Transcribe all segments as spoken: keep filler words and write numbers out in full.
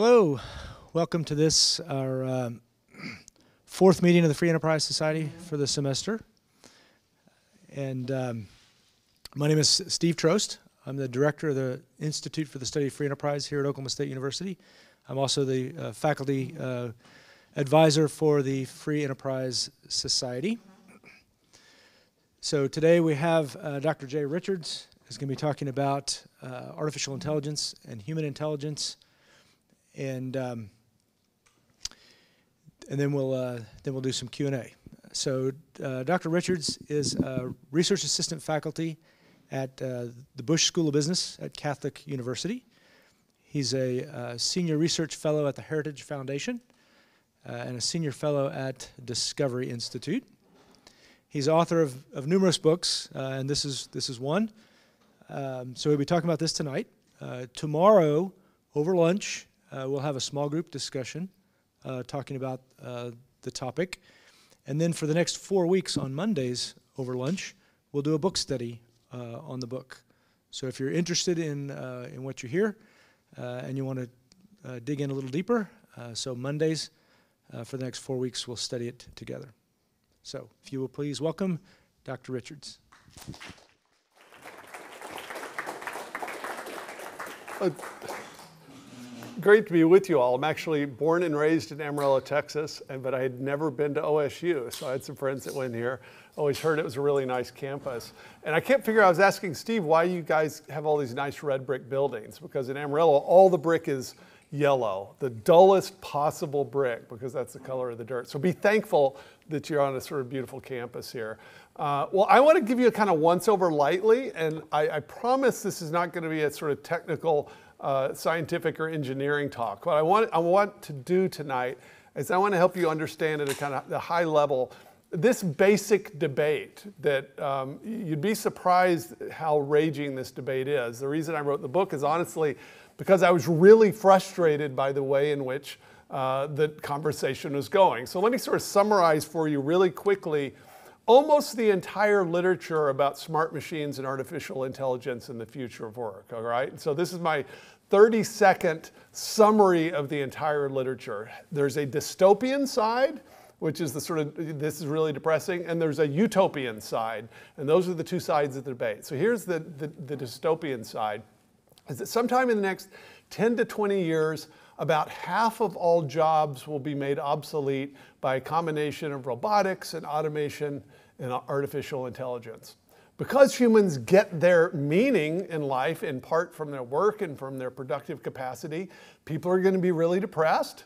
Hello, welcome to this, our um, fourth meeting of the Free Enterprise Society for the semester. And um, my name is Steve Trost. I'm the director of the Institute for the Study of Free Enterprise here at Oklahoma State University. I'm also the uh, faculty uh, advisor for the Free Enterprise Society. So today we have uh, Doctor Jay Richards is going to be talking about uh, artificial intelligence and human intelligence. And um, and then we'll uh, then we'll do some Q and A. So uh, Doctor Richards is a research assistant faculty at uh, the Busch School of Business at Catholic University. He's a uh, senior research fellow at the Heritage Foundation uh, and a senior fellow at Discovery Institute. He's author of, of numerous books, uh, and this is this is one. Um, so we'll be talking about this tonight. Uh, tomorrow over lunch. Uh, we'll have a small group discussion uh, talking about uh, the topic. And then for the next four weeks on Mondays over lunch, we'll do a book study uh, on the book. So if you're interested in, uh, in what you hear uh, and you want to uh, dig in a little deeper, uh, so Mondays uh, for the next four weeks, we'll study it together. So if you will please welcome Doctor Richards. Uh, Great to be with you all. I'm actually born and raised in Amarillo, Texas, and, but I had never been to O S U, so I had some friends that went here. Always heard it was a really nice campus. And I can't figure out, I was asking Steve, why you guys have all these nice red brick buildings, because in Amarillo, all the brick is yellow, the dullest possible brick, because that's the color of the dirt. So be thankful that you're on a sort of beautiful campus here. Uh, well, I want to give you a kind of once over lightly, and I, I promise this is not going to be a sort of technical Uh, scientific or engineering talk. What I want, I want to do tonight is I want to help you understand at a kind of the high level this basic debate that um, you'd be surprised how raging this debate is. The reason I wrote the book is honestly because I was really frustrated by the way in which uh, the conversation was going. So let me sort of summarize for you really quickly almost the entire literature about smart machines and artificial intelligence and the future of work, all right? So this is my thirty second summary of the entire literature. There's a dystopian side, which is the sort of, this is really depressing, and there's a utopian side, and those are the two sides of the debate. So here's the, the, the dystopian side, is that sometime in the next ten to twenty years, about half of all jobs will be made obsolete by a combination of robotics and automation and artificial intelligence. Because humans get their meaning in life in part from their work and from their productive capacity, people are going to be really depressed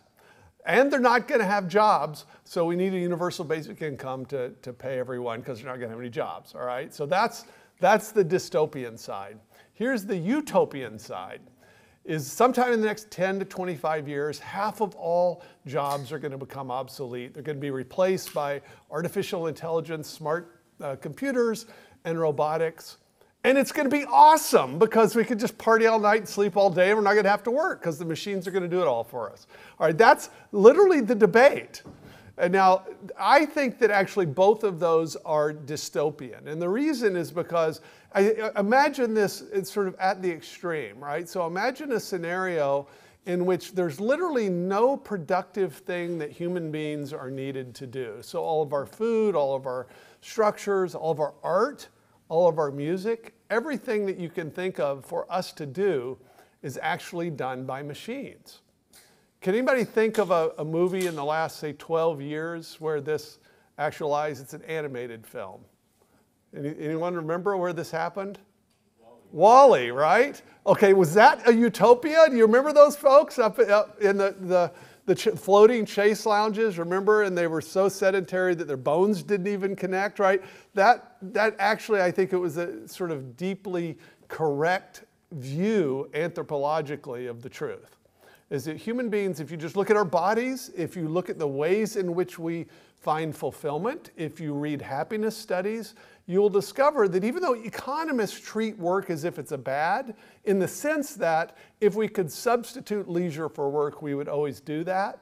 and they're not going to have jobs. So we need a universal basic income to, to pay everyone because they're not going to have any jobs, all right? So that's, that's the dystopian side. Here's the utopian side. Is sometime in the next ten to twenty-five years, half of all jobs are going to become obsolete. They're going to be replaced by artificial intelligence, smart uh, computers, and robotics. And it's going to be awesome because we could just party all night and sleep all day and we're not going to have to work because the machines are going to do it all for us. All right, that's literally the debate. And now, I think that actually both of those are dystopian. And the reason is because, I, imagine this, it's sort of at the extreme, right? So imagine a scenario in which there's literally no productive thing that human beings are needed to do. So all of our food, all of our structures, all of our art, all of our music, everything that you can think of for us to do is actually done by machines. Can anybody think of a, a movie in the last, say, twelve years where this actualized? It's an animated film. Any, anyone remember where this happened? WALL-E, right? Okay, was that a utopia? Do you remember those folks up, up in the, the, the ch floating chase lounges, remember? And they were so sedentary that their bones didn't even connect, right? That, that actually, I think it was a sort of deeply correct view anthropologically of the truth. Is that human beings, if you just look at our bodies, if you look at the ways in which we find fulfillment, if you read happiness studies, you will discover that even though economists treat work as if it's a bad, in the sense that if we could substitute leisure for work, we would always do that,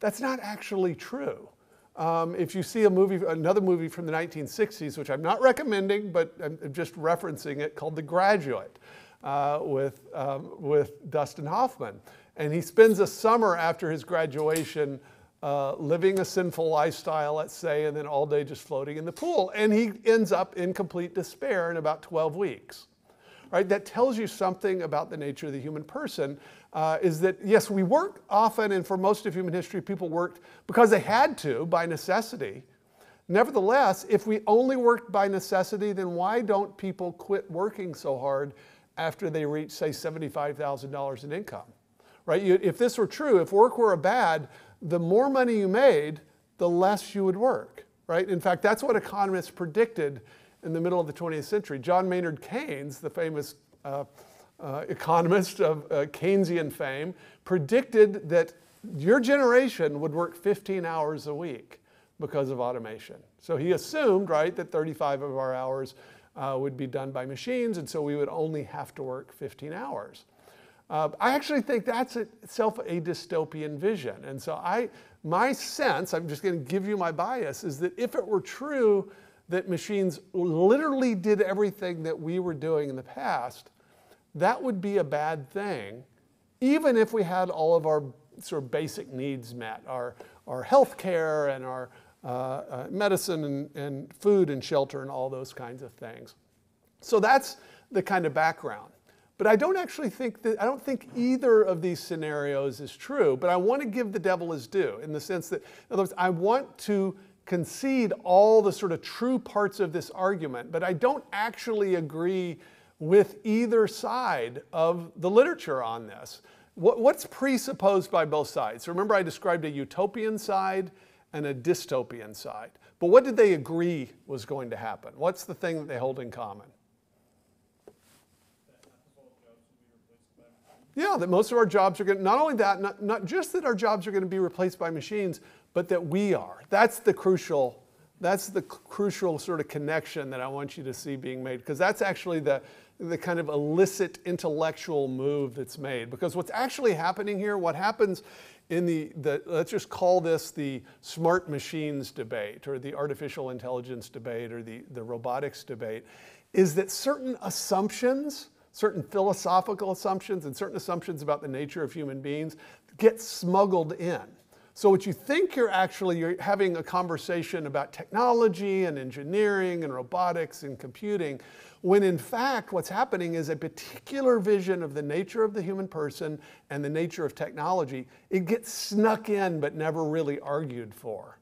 that's not actually true. Um, if you see a movie, another movie from the nineteen sixties, which I'm not recommending, but I'm just referencing it, called The Graduate uh, with, um, with Dustin Hoffman. And he spends a summer after his graduation uh, living a sinful lifestyle, let's say, and then all day just floating in the pool. And he ends up in complete despair in about twelve weeks. Right? That tells you something about the nature of the human person, uh, is that, yes, we work often, and for most of human history, people worked because they had to, by necessity. Nevertheless, if we only worked by necessity, then why don't people quit working so hard after they reach, say, seventy-five thousand dollars in income? Right? You, if this were true, if work were a bad, the more money you made, the less you would work. Right? In fact, that's what economists predicted in the middle of the twentieth century. John Maynard Keynes, the famous uh, uh, economist of uh, Keynesian fame, predicted that your generation would work fifteen hours a week because of automation. So he assumed, right, that thirty-five of our hours uh, would be done by machines, and so we would only have to work fifteen hours. Uh, I actually think that's itself a dystopian vision. And so I, my sense, I'm just going to give you my bias, is that if it were true that machines literally did everything that we were doing in the past, that would be a bad thing, even if we had all of our sort of basic needs met, our, our health care and our uh, uh, medicine and, and food and shelter and all those kinds of things. So that's the kind of background. But I don't actually think that, I don't think either of these scenarios is true, but I want to give the devil his due in the sense that, in other words, I want to concede all the sort of true parts of this argument, but I don't actually agree with either side of the literature on this. What, what's presupposed by both sides? So remember I described a utopian side and a dystopian side. But what did they agree was going to happen? What's the thing that they hold in common? Yeah, that most of our jobs are going to, not only that, not, not just that our jobs are going to be replaced by machines, but that we are. That's the crucial, that's the crucial sort of connection that I want you to see being made, because that's actually the, the kind of illicit intellectual move that's made. Because what's actually happening here, what happens in the, the, let's just call this the smart machines debate, or the artificial intelligence debate, or the, the robotics debate, is that certain assumptions, certain philosophical assumptions and certain assumptions about the nature of human beings get smuggled in. So what you think you're actually, you're having a conversation about technology and engineering and robotics and computing, when in fact what's happening is a particular vision of the nature of the human person and the nature of technology. It gets snuck in but never really argued for.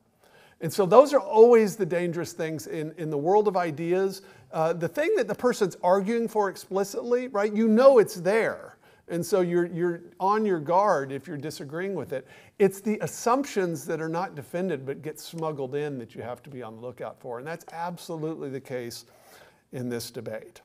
And so those are always the dangerous things in, in the world of ideas. Uh, the thing that the person's arguing for explicitly, right, you know it's there. And so you're, you're on your guard if you're disagreeing with it. It's the assumptions that are not defended but get smuggled in that you have to be on the lookout for. And that's absolutely the case in this debate.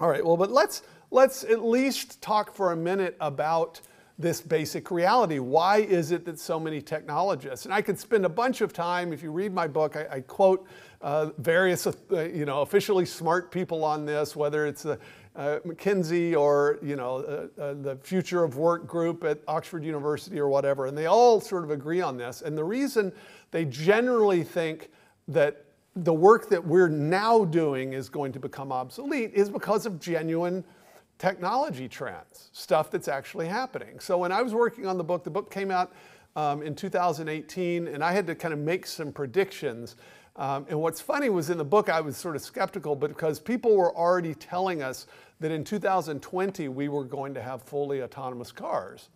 All right, well, but let's, let's at least talk for a minute about this basic reality. Why is it that so many technologists, and I could spend a bunch of time, if you read my book, I, I quote uh, various, uh, you know, officially smart people on this, whether it's the uh, McKinsey or, you know, uh, uh, the Future of Work group at Oxford University or whatever, and they all sort of agree on this. And the reason they generally think that the work that we're now doing is going to become obsolete is because of genuine technology trends, stuff that's actually happening. So when I was working on the book, the book came out um, in two thousand eighteen, and I had to kind of make some predictions. Um, and what's funny was in the book I was sort of skeptical, but because people were already telling us that in two thousand twenty we were going to have fully autonomous cars.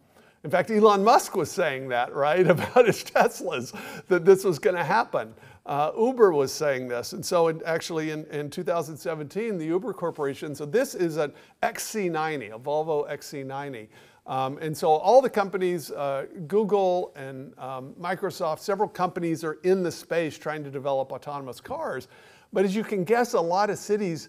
In fact, Elon Musk was saying that, right, about his Teslas, that this was going to happen. Uh, Uber was saying this. And so it, actually in, in two thousand seventeen, the Uber Corporation, so this is an X C ninety, a Volvo X C ninety. Um, and so all the companies, uh, Google and um, Microsoft, several companies are in the space trying to develop autonomous cars. But as you can guess, a lot of cities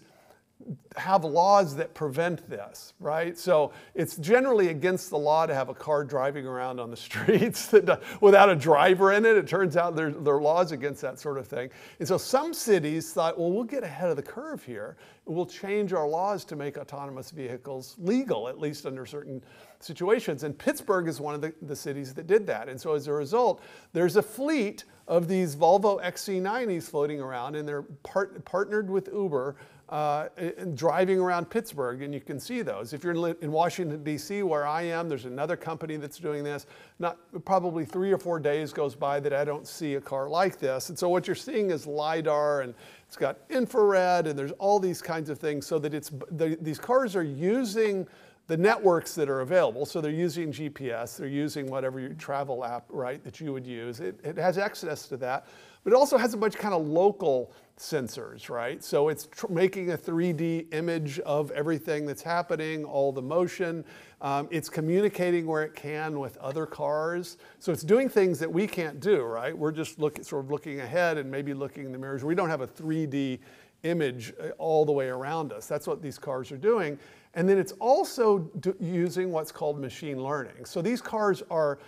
have laws that prevent this, right? So it's generally against the law to have a car driving around on the streets that, without a driver in it. It turns out there, there are laws against that sort of thing. And so some cities thought, well, we'll get ahead of the curve here. We'll change our laws to make autonomous vehicles legal, at least under certain situations. And Pittsburgh is one of the, the cities that did that. And so as a result, there's a fleet of these Volvo X C nineties floating around, and they're part, partnered with Uber, uh, and driving around Pittsburgh, and you can see those. If you're in Washington, D C, where I am, there's another company that's doing this. Not, probably three or four days goes by that I don't see a car like this. And so what you're seeing is LiDAR, and it's got infrared, and there's all these kinds of things, so that it's, the, these cars are using the networks that are available. So they're using G P S, they're using whatever your travel app, right, that you would use. It, it has access to that, but it also has a bunch of kind of local sensors, right? So it's tr making a three D image of everything that's happening, all the motion. Um, it's communicating where it can with other cars. So it's doing things that we can't do, right? We're just look sort of looking ahead and maybe looking in the mirrors. We don't have a three D image all the way around us. That's what these cars are doing. And then it's also do, using what's called machine learning. So these cars are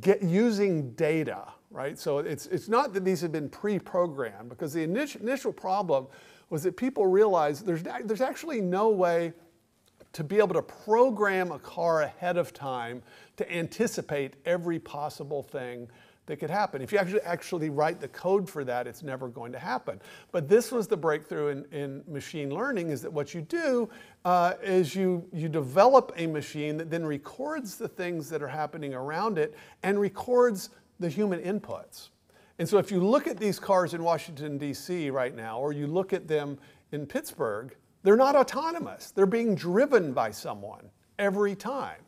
get, using data, right? So it's, it's not that these have been pre-programmed, because the initial, initial problem was that people realized there's, there's actually no way to be able to program a car ahead of time to anticipate every possible thing that could happen. If you actually actually write the code for that, it's never going to happen. But this was the breakthrough in, in machine learning, is that what you do uh, is you, you develop a machine that then records the things that are happening around it and records the human inputs. And so if you look at these cars in Washington, D C right now, or you look at them in Pittsburgh, they're not autonomous. They're being driven by someone every time.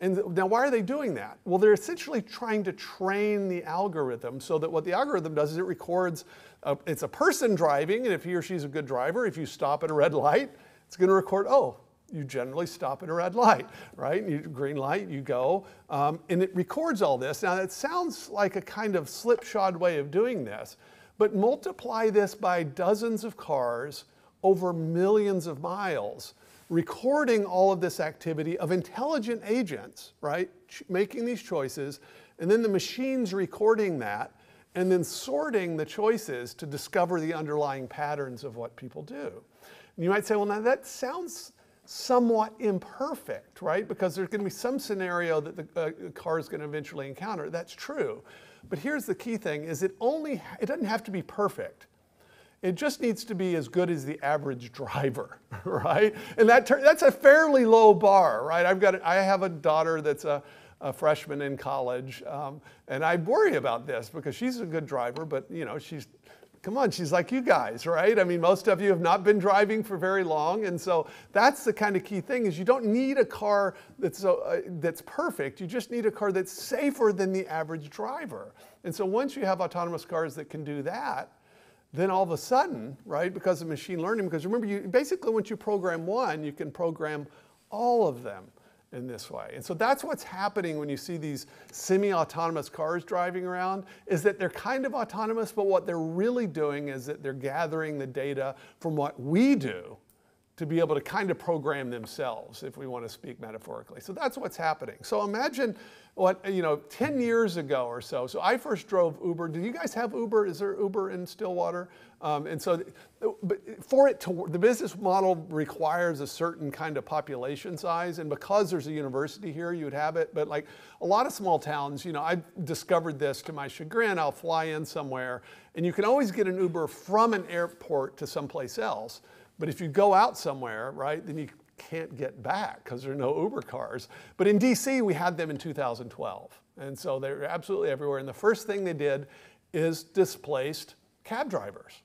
And now, why are they doing that? Well, they're essentially trying to train the algorithm, so that what the algorithm does is it records, uh, it's a person driving, and if he or she's a good driver, if you stop at a red light, it's gonna record, oh, you generally stop at a red light, right? You, green light, you go, um, and it records all this. Now, that sounds like a kind of slipshod way of doing this, but multiply this by dozens of cars over millions of miles, recording all of this activity of intelligent agents, right, Ch making these choices, and then the machines recording that, and then sorting the choices to discover the underlying patterns of what people do. And you might say, well, now that sounds somewhat imperfect, right, because there's going to be some scenario that the uh, car is going to eventually encounter. That's true. But here's the key thing, is it only, it doesn't have to be perfect. It just needs to be as good as the average driver, right? And that that's a fairly low bar, right? I've got I have a daughter that's a, a freshman in college, um, and I worry about this because she's a good driver, but you know she's, come on, she's like you guys, right? I mean, most of you have not been driving for very long, and so that's the kind of key thing, is you don't need a car that's so, uh, that's perfect. You just need a car that's safer than the average driver. And so once you have autonomous cars that can do that, then all of a sudden, right, because of machine learning, because remember, you basically, once you program one, you can program all of them in this way. And so that's what's happening when you see these semi-autonomous cars driving around, is that they're kind of autonomous, but what they're really doing is that they're gathering the data from what we do to be able to kind of program themselves, if we want to speak metaphorically. So that's what's happening. So imagine what, you know, ten years ago or so. So I first drove Uber. Do you guys have Uber? Is there Uber in Stillwater? Um, and so for it to, the business model requires a certain kind of population size. And because there's a university here, you would have it. But like a lot of small towns, you know, I discovered this to my chagrin. I'll fly in somewhere, and you can always get an Uber from an airport to someplace else. But if you go out somewhere, right, then you can't get back because there are no Uber cars. But in D C, we had them in two thousand twelve. And so they were absolutely everywhere. And the first thing they did is displaced cab drivers,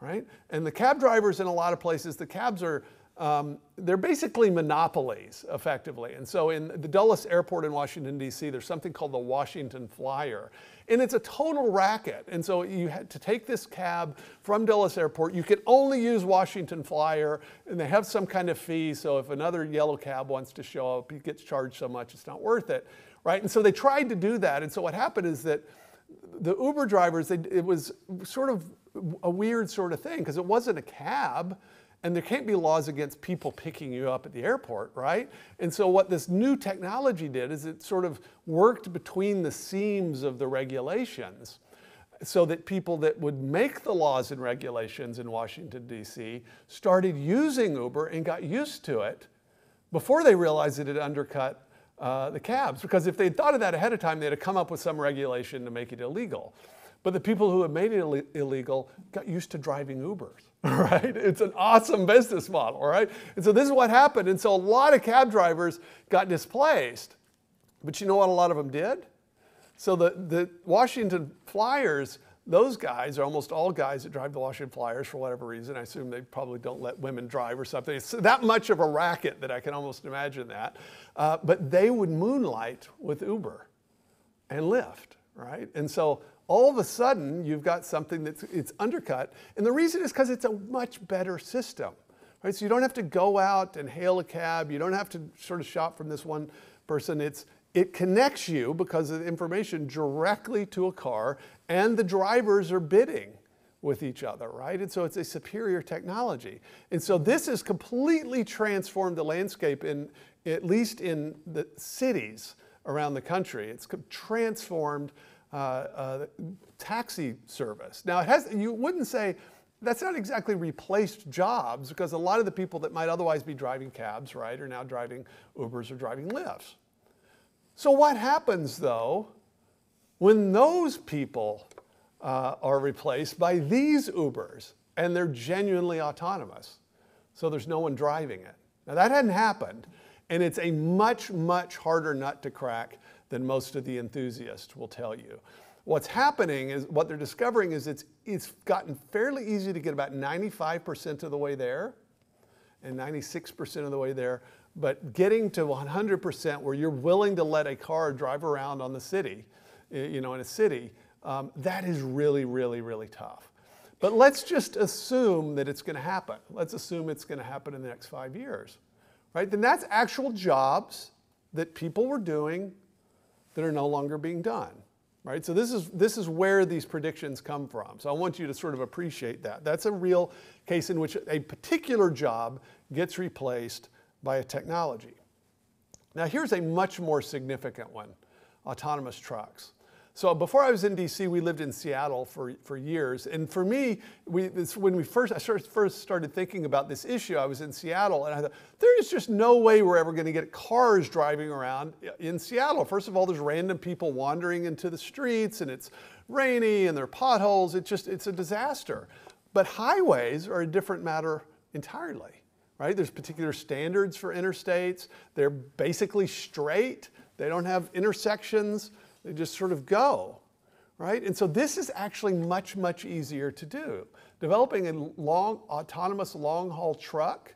right? And the cab drivers in a lot of places, the cabs are, um, they're basically monopolies, effectively. And so in the Dulles Airport in Washington, D C, there's something called the Washington Flyer. And it's a total racket. And so you had to take this cab from Dulles Airport. You can only use Washington Flyer, and they have some kind of fee. So if another yellow cab wants to show up, you get charged so much, it's not worth it, right? And so they tried to do that. And so what happened is that the Uber drivers, they, it was sort of a weird sort of thing, because it wasn't a cab. And there can't be laws against people picking you up at the airport, right? And so what this new technology did is it sort of worked between the seams of the regulations, so that people that would make the laws and regulations in Washington, D C started using Uber and got used to it before they realized that it undercut uh, the cabs, because if they'd thought of that ahead of time, they'd have come up with some regulation to make it illegal. But the people who had made it Ill illegal got used to driving Ubers, right? It's an awesome business model, right? And so this is what happened. And so a lot of cab drivers got displaced. But you know what a lot of them did? So the, the Washington Flyers, those guys are almost all guys that drive the Washington Flyers for whatever reason. I assume they probably don't let women drive or something. It's that much of a racket that I can almost imagine that. Uh, but they would moonlight with Uber and Lyft, right? And so all of a sudden, you've got something that's it's undercut. And the reason is because it's a much better system, right? So you don't have to go out and hail a cab. You don't have to sort of shop from this one person. It's, it connects you, because of the information, directly to a car. And the drivers are bidding with each other, right? And so it's a superior technology. And so this has completely transformed the landscape, in, at least in the cities around the country. It's transformed Uh, uh, taxi service. Now, it has, you wouldn't say that's not exactly replaced jobs, because a lot of the people that might otherwise be driving cabs, right, are now driving Ubers or driving Lyfts. So what happens, though, when those people uh, are replaced by these Ubers and they're genuinely autonomous? So there's no one driving it. Now, that hadn't happened, and it's a much, much harder nut to crack than most of the enthusiasts will tell you. What's happening is, what they're discovering is it's, it's gotten fairly easy to get about ninety-five percent of the way there and ninety-six percent of the way there, but getting to one hundred percent where you're willing to let a car drive around on the city, you know, in a city, um, that is really, really, really tough. But let's just assume that it's gonna happen. Let's assume it's gonna happen in the next five years, right? Then that's actual jobs that people were doing that are no longer being done, right? So this is, this is where these predictions come from. So I want you to sort of appreciate that. That's a real case in which a particular job gets replaced by a technology. Now here's a much more significant one, autonomous trucks. So before I was in D C, we lived in Seattle for, for years. And for me, we, this, when we first, I first started thinking about this issue, I was in Seattle, and I thought, there is just no way we're ever going to get cars driving around in Seattle. First of all, there's random people wandering into the streets, and it's rainy, and there are potholes. It's just, it's a disaster. But highways are a different matter entirely, right? There's particular standards for interstates. They're basically straight. They don't have intersections. They just sort of go, right? And so this is actually much, much easier to do. Developing a long, autonomous long-haul truck,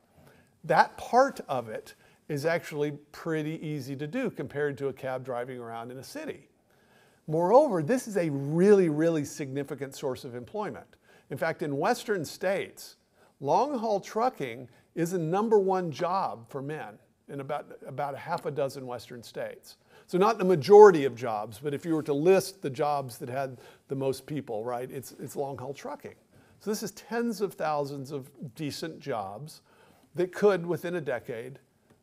that part of it is actually pretty easy to do compared to a cab driving around in a city. Moreover, this is a really, really significant source of employment. In fact, in Western states, long-haul trucking is the number one job for men in about, about a half a dozen Western states. So not the majority of jobs, but if you were to list the jobs that had the most people, right, it's, it's long-haul trucking. So this is tens of thousands of decent jobs that could, within a decade,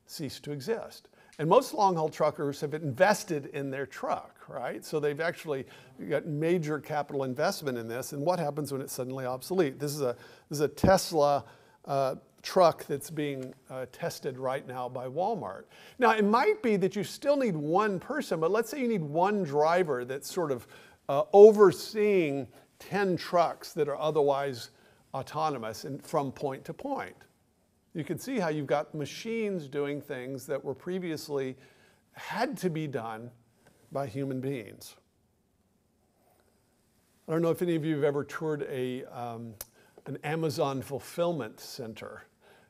cease to exist. And most long-haul truckers have invested in their truck, right? So they've actually got major capital investment in this. And what happens when it's suddenly obsolete? This is a, this is a Tesla uh, truck that's being uh, tested right now by Walmart. Now, it might be that you still need one person, but let's say you need one driver that's sort of uh, overseeing ten trucks that are otherwise autonomous and from point to point. You can see how you've got machines doing things that were previously had to be done by human beings. I don't know if any of you have ever toured a, um, an Amazon Fulfillment Center.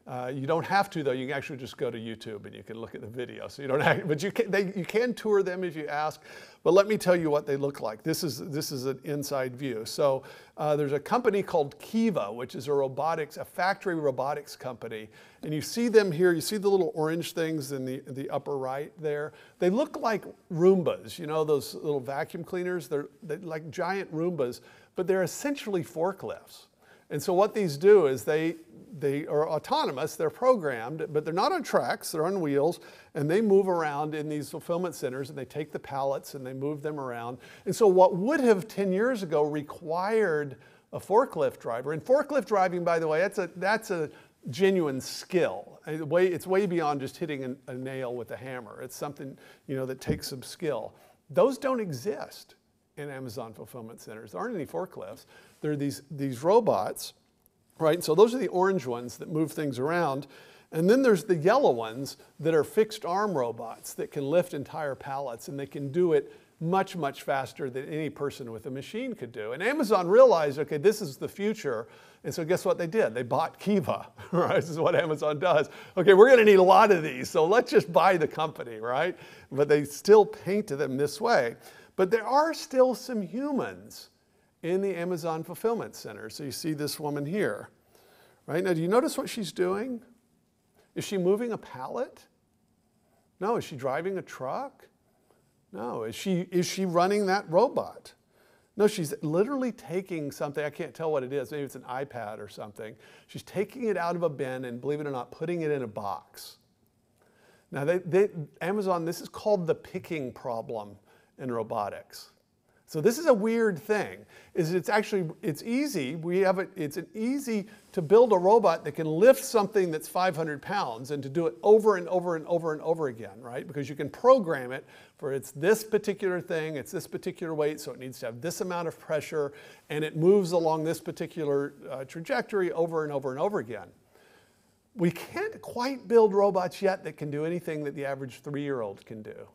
Uh, you don't have to, though. You can actually just go to YouTube and you can look at the video. So you don't have, but you can, they, you can tour them if you ask. But let me tell you what they look like. This is, this is an inside view. So uh, there's a company called Kiva, which is a robotics, a factory robotics company. And you see them here. You see the little orange things in the, the upper right there. They look like Roombas, you know, those little vacuum cleaners. They're, they're like giant Roombas, but they're essentially forklifts. And so what these do is they, they are autonomous, they're programmed, but they're not on tracks, they're on wheels, and they move around in these fulfillment centers, and they take the pallets and they move them around. And so what would have ten years ago required a forklift driver, and forklift driving, by the way, that's a, that's a genuine skill. way, it's way beyond just hitting an, a nail with a hammer. It's something, you know, that takes some skill. Those don't exist in Amazon fulfillment centers. There aren't any forklifts. There are these, these robots, right? So those are the orange ones that move things around. And then there's the yellow ones that are fixed arm robots that can lift entire pallets, and they can do it much, much faster than any person with a machine could do. And Amazon realized, okay, this is the future. And so guess what they did? They bought Kiva, right? This is what Amazon does. Okay, we're gonna need a lot of these, so let's just buy the company, right? But they still painted them this way. But there are still some humans in the Amazon fulfillment center. So you see this woman here, right? Now, do you notice what she's doing? Is she moving a pallet? No. Is she driving a truck? No. Is she, is she running that robot? No, she's literally taking something. I can't tell what it is. Maybe it's an iPad or something. She's taking it out of a bin and, believe it or not, putting it in a box. Now, they, they, Amazon, this is called the picking problem in robotics. So this is a weird thing. Is it's actually, it's easy. We have a, it's an easy to build a robot that can lift something that's five hundred pounds and to do it over and over and over and over again, right? Because you can program it for it's this particular thing, it's this particular weight, so it needs to have this amount of pressure, and it moves along this particular uh, trajectory over and over and over again. We can't quite build robots yet that can do anything that the average three-year-old can do.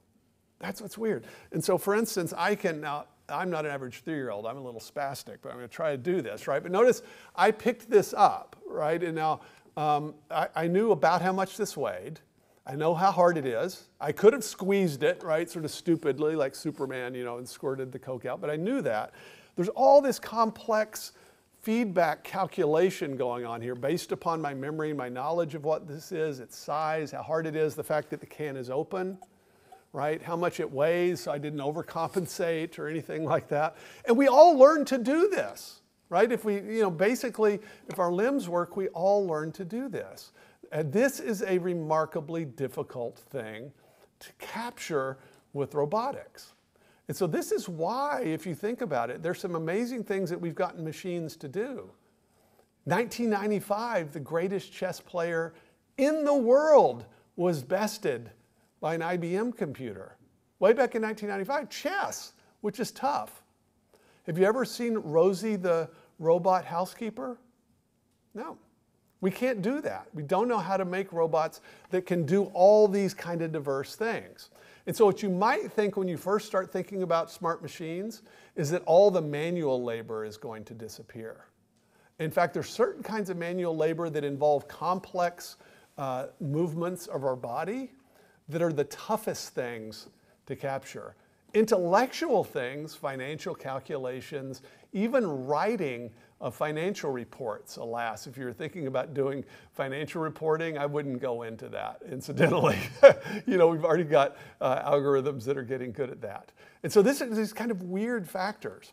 That's what's weird. And so, for instance, I can now, I'm not an average three-year-old. I'm a little spastic, but I'm going to try to do this, right? But notice I picked this up, right? And now um, I, I knew about how much this weighed. I know how hard it is. I could have squeezed it, right, sort of stupidly like Superman, you know, and squirted the Coke out, but I knew that. There's all this complex feedback calculation going on here based upon my memory, my knowledge of what this is, its size, how hard it is, the fact that the can is open, right? How much it weighs, so I didn't overcompensate or anything like that. And we all learn to do this, right? If we, you know, basically, if our limbs work, we all learn to do this. And this is a remarkably difficult thing to capture with robotics. And so this is why, if you think about it, there's some amazing things that we've gotten machines to do. nineteen ninety-five, the greatest chess player in the world was bested by an I B M computer. Way back in nineteen ninety-five, chess, which is tough. Have you ever seen Rosie the robot housekeeper? No. We can't do that. We don't know how to make robots that can do all these kind of diverse things. And so what you might think when you first start thinking about smart machines is that all the manual labor is going to disappear. In fact, there's certain kinds of manual labor that involve complex uh, movements of our body that are the toughest things to capture. Intellectual things, financial calculations, even writing of financial reports, alas, if you're thinking about doing financial reporting, I wouldn't go into that, incidentally. You know, we've already got uh, algorithms that are getting good at that. And so this is these kind of weird factors.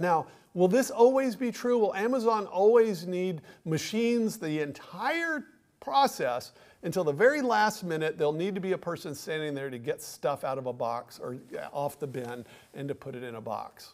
Now, will this always be true? Will Amazon always need machines the entire process? Until the very last minute, there'll need to be a person standing there to get stuff out of a box or off the bin and to put it in a box.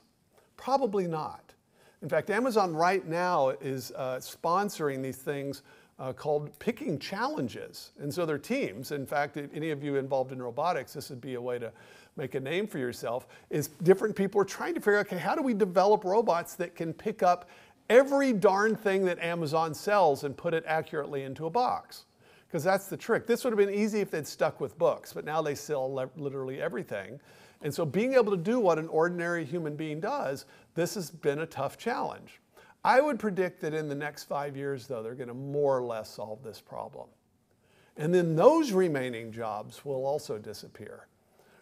Probably not. In fact, Amazon right now is uh, sponsoring these things uh, called picking challenges. And so they're teams. In fact, if any of you involved in robotics, this would be a way to make a name for yourself, is different people are trying to figure out, okay, how do we develop robots that can pick up every darn thing that Amazon sells and put it accurately into a box? Because that's the trick. This would have been easy if they'd stuck with books, but now they sell literally everything. And so being able to do what an ordinary human being does, this has been a tough challenge. I would predict that in the next five years, though, they're going to more or less solve this problem. And then those remaining jobs will also disappear,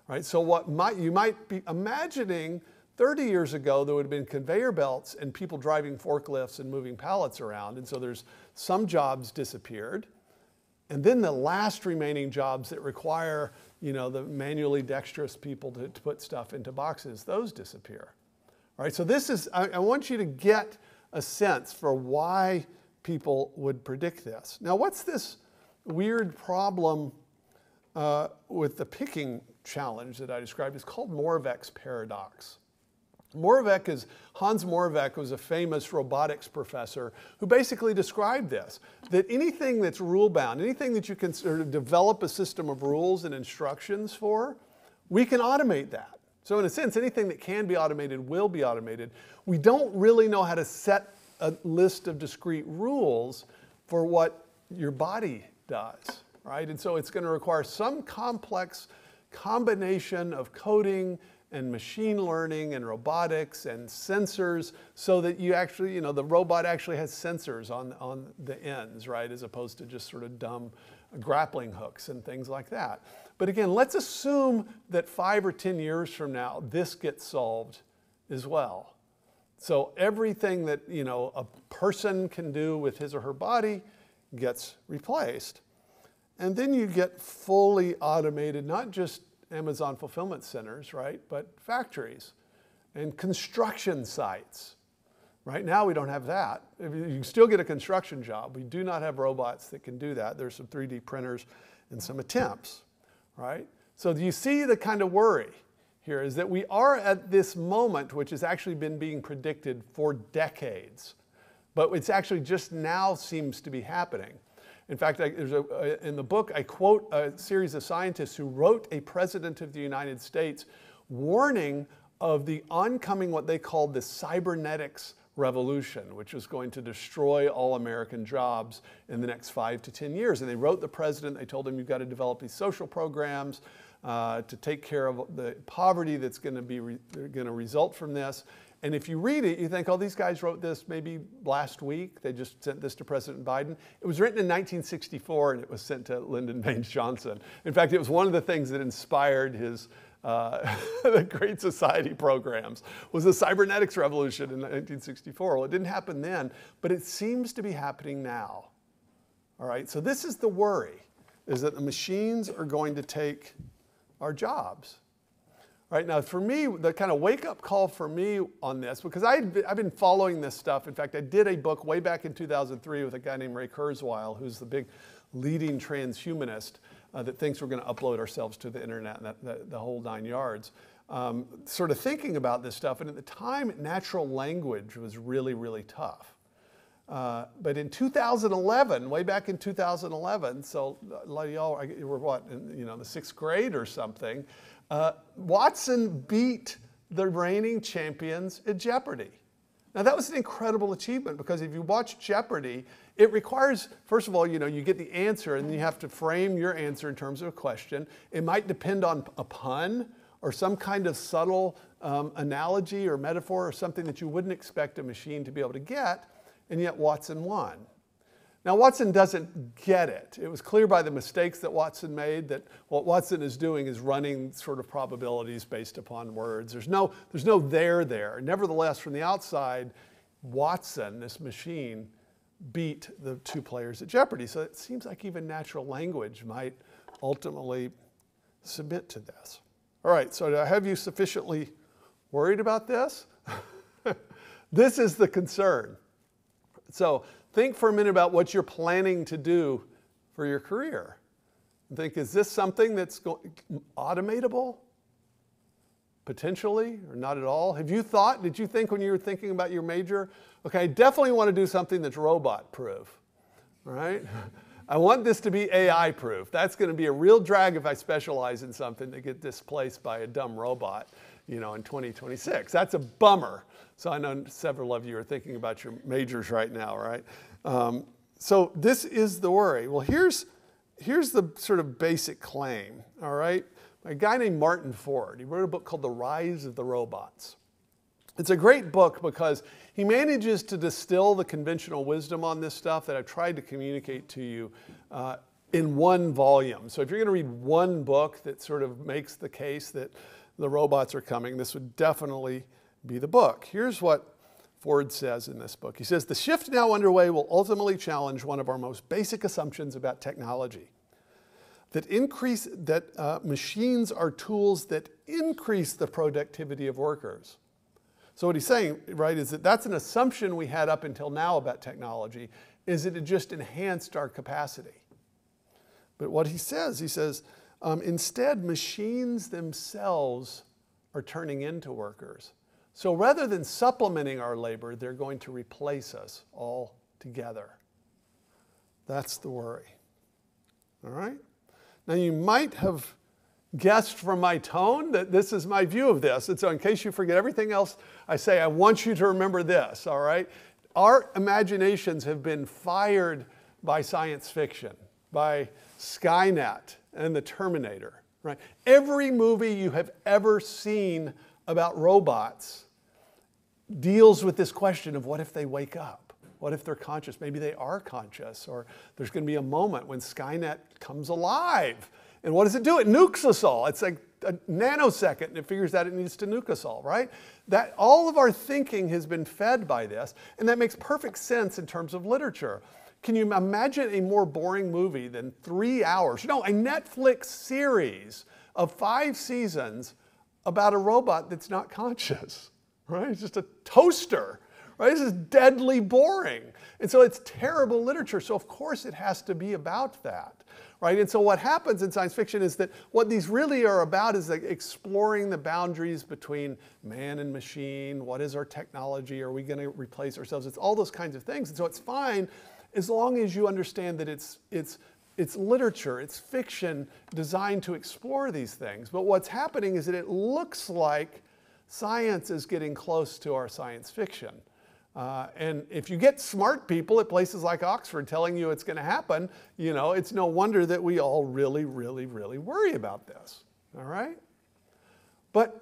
right? So what might, you might be imagining thirty years ago, there would have been conveyor belts and people driving forklifts and moving pallets around. And so there's some jobs disappeared. And then the last remaining jobs that require, you know, the manually dexterous people to, to put stuff into boxes, those disappear. All right, so this is, I, I want you to get a sense for why people would predict this. Now, what's this weird problem uh, with the picking challenge that I described? It's called Moravec's paradox. Moravec is, Hans Moravec was a famous robotics professor who basically described this, that anything that's rule-bound, anything that you can sort of develop a system of rules and instructions for, we can automate that. So in a sense, anything that can be automated will be automated. We don't really know how to set a list of discrete rules for what your body does, right? And so it's going to require some complex combination of coding and machine learning and robotics and sensors so that you actually, you know, the robot actually has sensors on, on the ends, right? As opposed to just sort of dumb grappling hooks and things like that. But again, let's assume that five or ten years from now, this gets solved as well. So everything that, you know, a person can do with his or her body gets replaced. And then you get fully automated, not just Amazon Fulfillment Centers, right, but factories and construction sites. Right now we don't have that. You can still get a construction job. We do not have robots that can do that. There's some three D printers and some attempts, right? So do you see the kind of worry here is that we are at this moment, which has actually been being predicted for decades, but it's actually just now seems to be happening. In fact, I, there's a, uh, in the book, I quote a series of scientists who wrote a president of the United States warning of the oncoming, what they called the cybernetics revolution, which was going to destroy all American jobs in the next five to ten years. And they wrote the president, they told him, you've got to develop these social programs Uh, to take care of the poverty that's going to be re going to result from this. And if you read it, you think, oh, these guys wrote this maybe last week. They just sent this to President Biden. It was written in nineteen sixty-four, and it was sent to Lyndon Baines Johnson. In fact, it was one of the things that inspired his uh, the Great Society programs was the cybernetics revolution in nineteen sixty-four. Well, it didn't happen then, but it seems to be happening now. All right, so this is the worry, is that the machines are going to take our jobs. All right, now for me, the kind of wake-up call for me on this, because I've been following this stuff. In fact, I did a book way back in two thousand three with a guy named Ray Kurzweil, who's the big leading transhumanist uh, that thinks we're going to upload ourselves to the internet and that, that, the whole nine yards, um, sort of thinking about this stuff. And at the time, natural language was really, really tough. Uh, but in two thousand eleven, way back in two thousand eleven, so a lot of y'all were what, in, you know, the sixth grade or something, uh, Watson beat the reigning champions at Jeopardy. Now that was an incredible achievement because if you watch Jeopardy, it requires, first of all, you know, you get the answer and you have to frame your answer in terms of a question. It might depend on a pun or some kind of subtle um, analogy or metaphor or something that you wouldn't expect a machine to be able to get. And yet Watson won. Now Watson doesn't get it. It was clear by the mistakes that Watson made that what Watson is doing is running sort of probabilities based upon words. There's no, there's no there there. Nevertheless, from the outside, Watson, this machine, beat the two players at Jeopardy. So it seems like even natural language might ultimately submit to this. All right, so have you sufficiently worried about this? This is the concern. So think for a minute about what you're planning to do for your career. Think, is this something that's automatable? Potentially, or not at all? Have you thought, did you think when you were thinking about your major, okay, I definitely want to do something that's robot-proof, right? I want this to be A I-proof. That's going to be a real drag if I specialize in something that gets displaced by a dumb robot, you know, in twenty twenty-six. That's a bummer. So I know several of you are thinking about your majors right now, right? Um, so this is the worry. Well, here's, here's the sort of basic claim, all right? A guy named Martin Ford, he wrote a book called The Rise of the Robots. It's a great book because he manages to distill the conventional wisdom on this stuff that I've tried to communicate to you uh, in one volume. So if you're going to read one book that sort of makes the case that the robots are coming, this would definitely be the book. Here's what Ford says in this book. He says, the shift now underway will ultimately challenge one of our most basic assumptions about technology, that, increase, that uh, machines are tools that increase the productivity of workers. So what he's saying, right, is that that's an assumption we had up until now about technology, is that it just enhanced our capacity. But what he says, he says, Um, instead, machines themselves are turning into workers. So rather than supplementing our labor, they're going to replace us all together. That's the worry. All right? Now, you might have guessed from my tone that this is my view of this. And so in case you forget everything else I say, I want you to remember this, all right? Our imaginations have been fired by science fiction, by Skynet and the Terminator, right? Every movie you have ever seen about robots deals with this question of what if they wake up? What if they're conscious? Maybe they are conscious, or there's going to be a moment when Skynet comes alive. And what does it do? It nukes us all. It's like a nanosecond, and it figures out it needs to nuke us all, right? That all of our thinking has been fed by this, and that makes perfect sense in terms of literature. Can you imagine a more boring movie than three hours? No, a Netflix series of five seasons about a robot that's not conscious, right? It's just a toaster, right? This is deadly boring. And so it's terrible literature. So of course it has to be about that, right? And so what happens in science fiction is that what these really are about is like exploring the boundaries between man and machine. What is our technology? Are we going to replace ourselves? It's all those kinds of things. And so it's fine as long as you understand that it's, it's It's literature, it's fiction designed to explore these things. But what's happening is that it looks like science is getting close to our science fiction. Uh, and if you get smart people at places like Oxford telling you it's going to happen, you know, it's no wonder that we all really, really, really worry about this. All right? But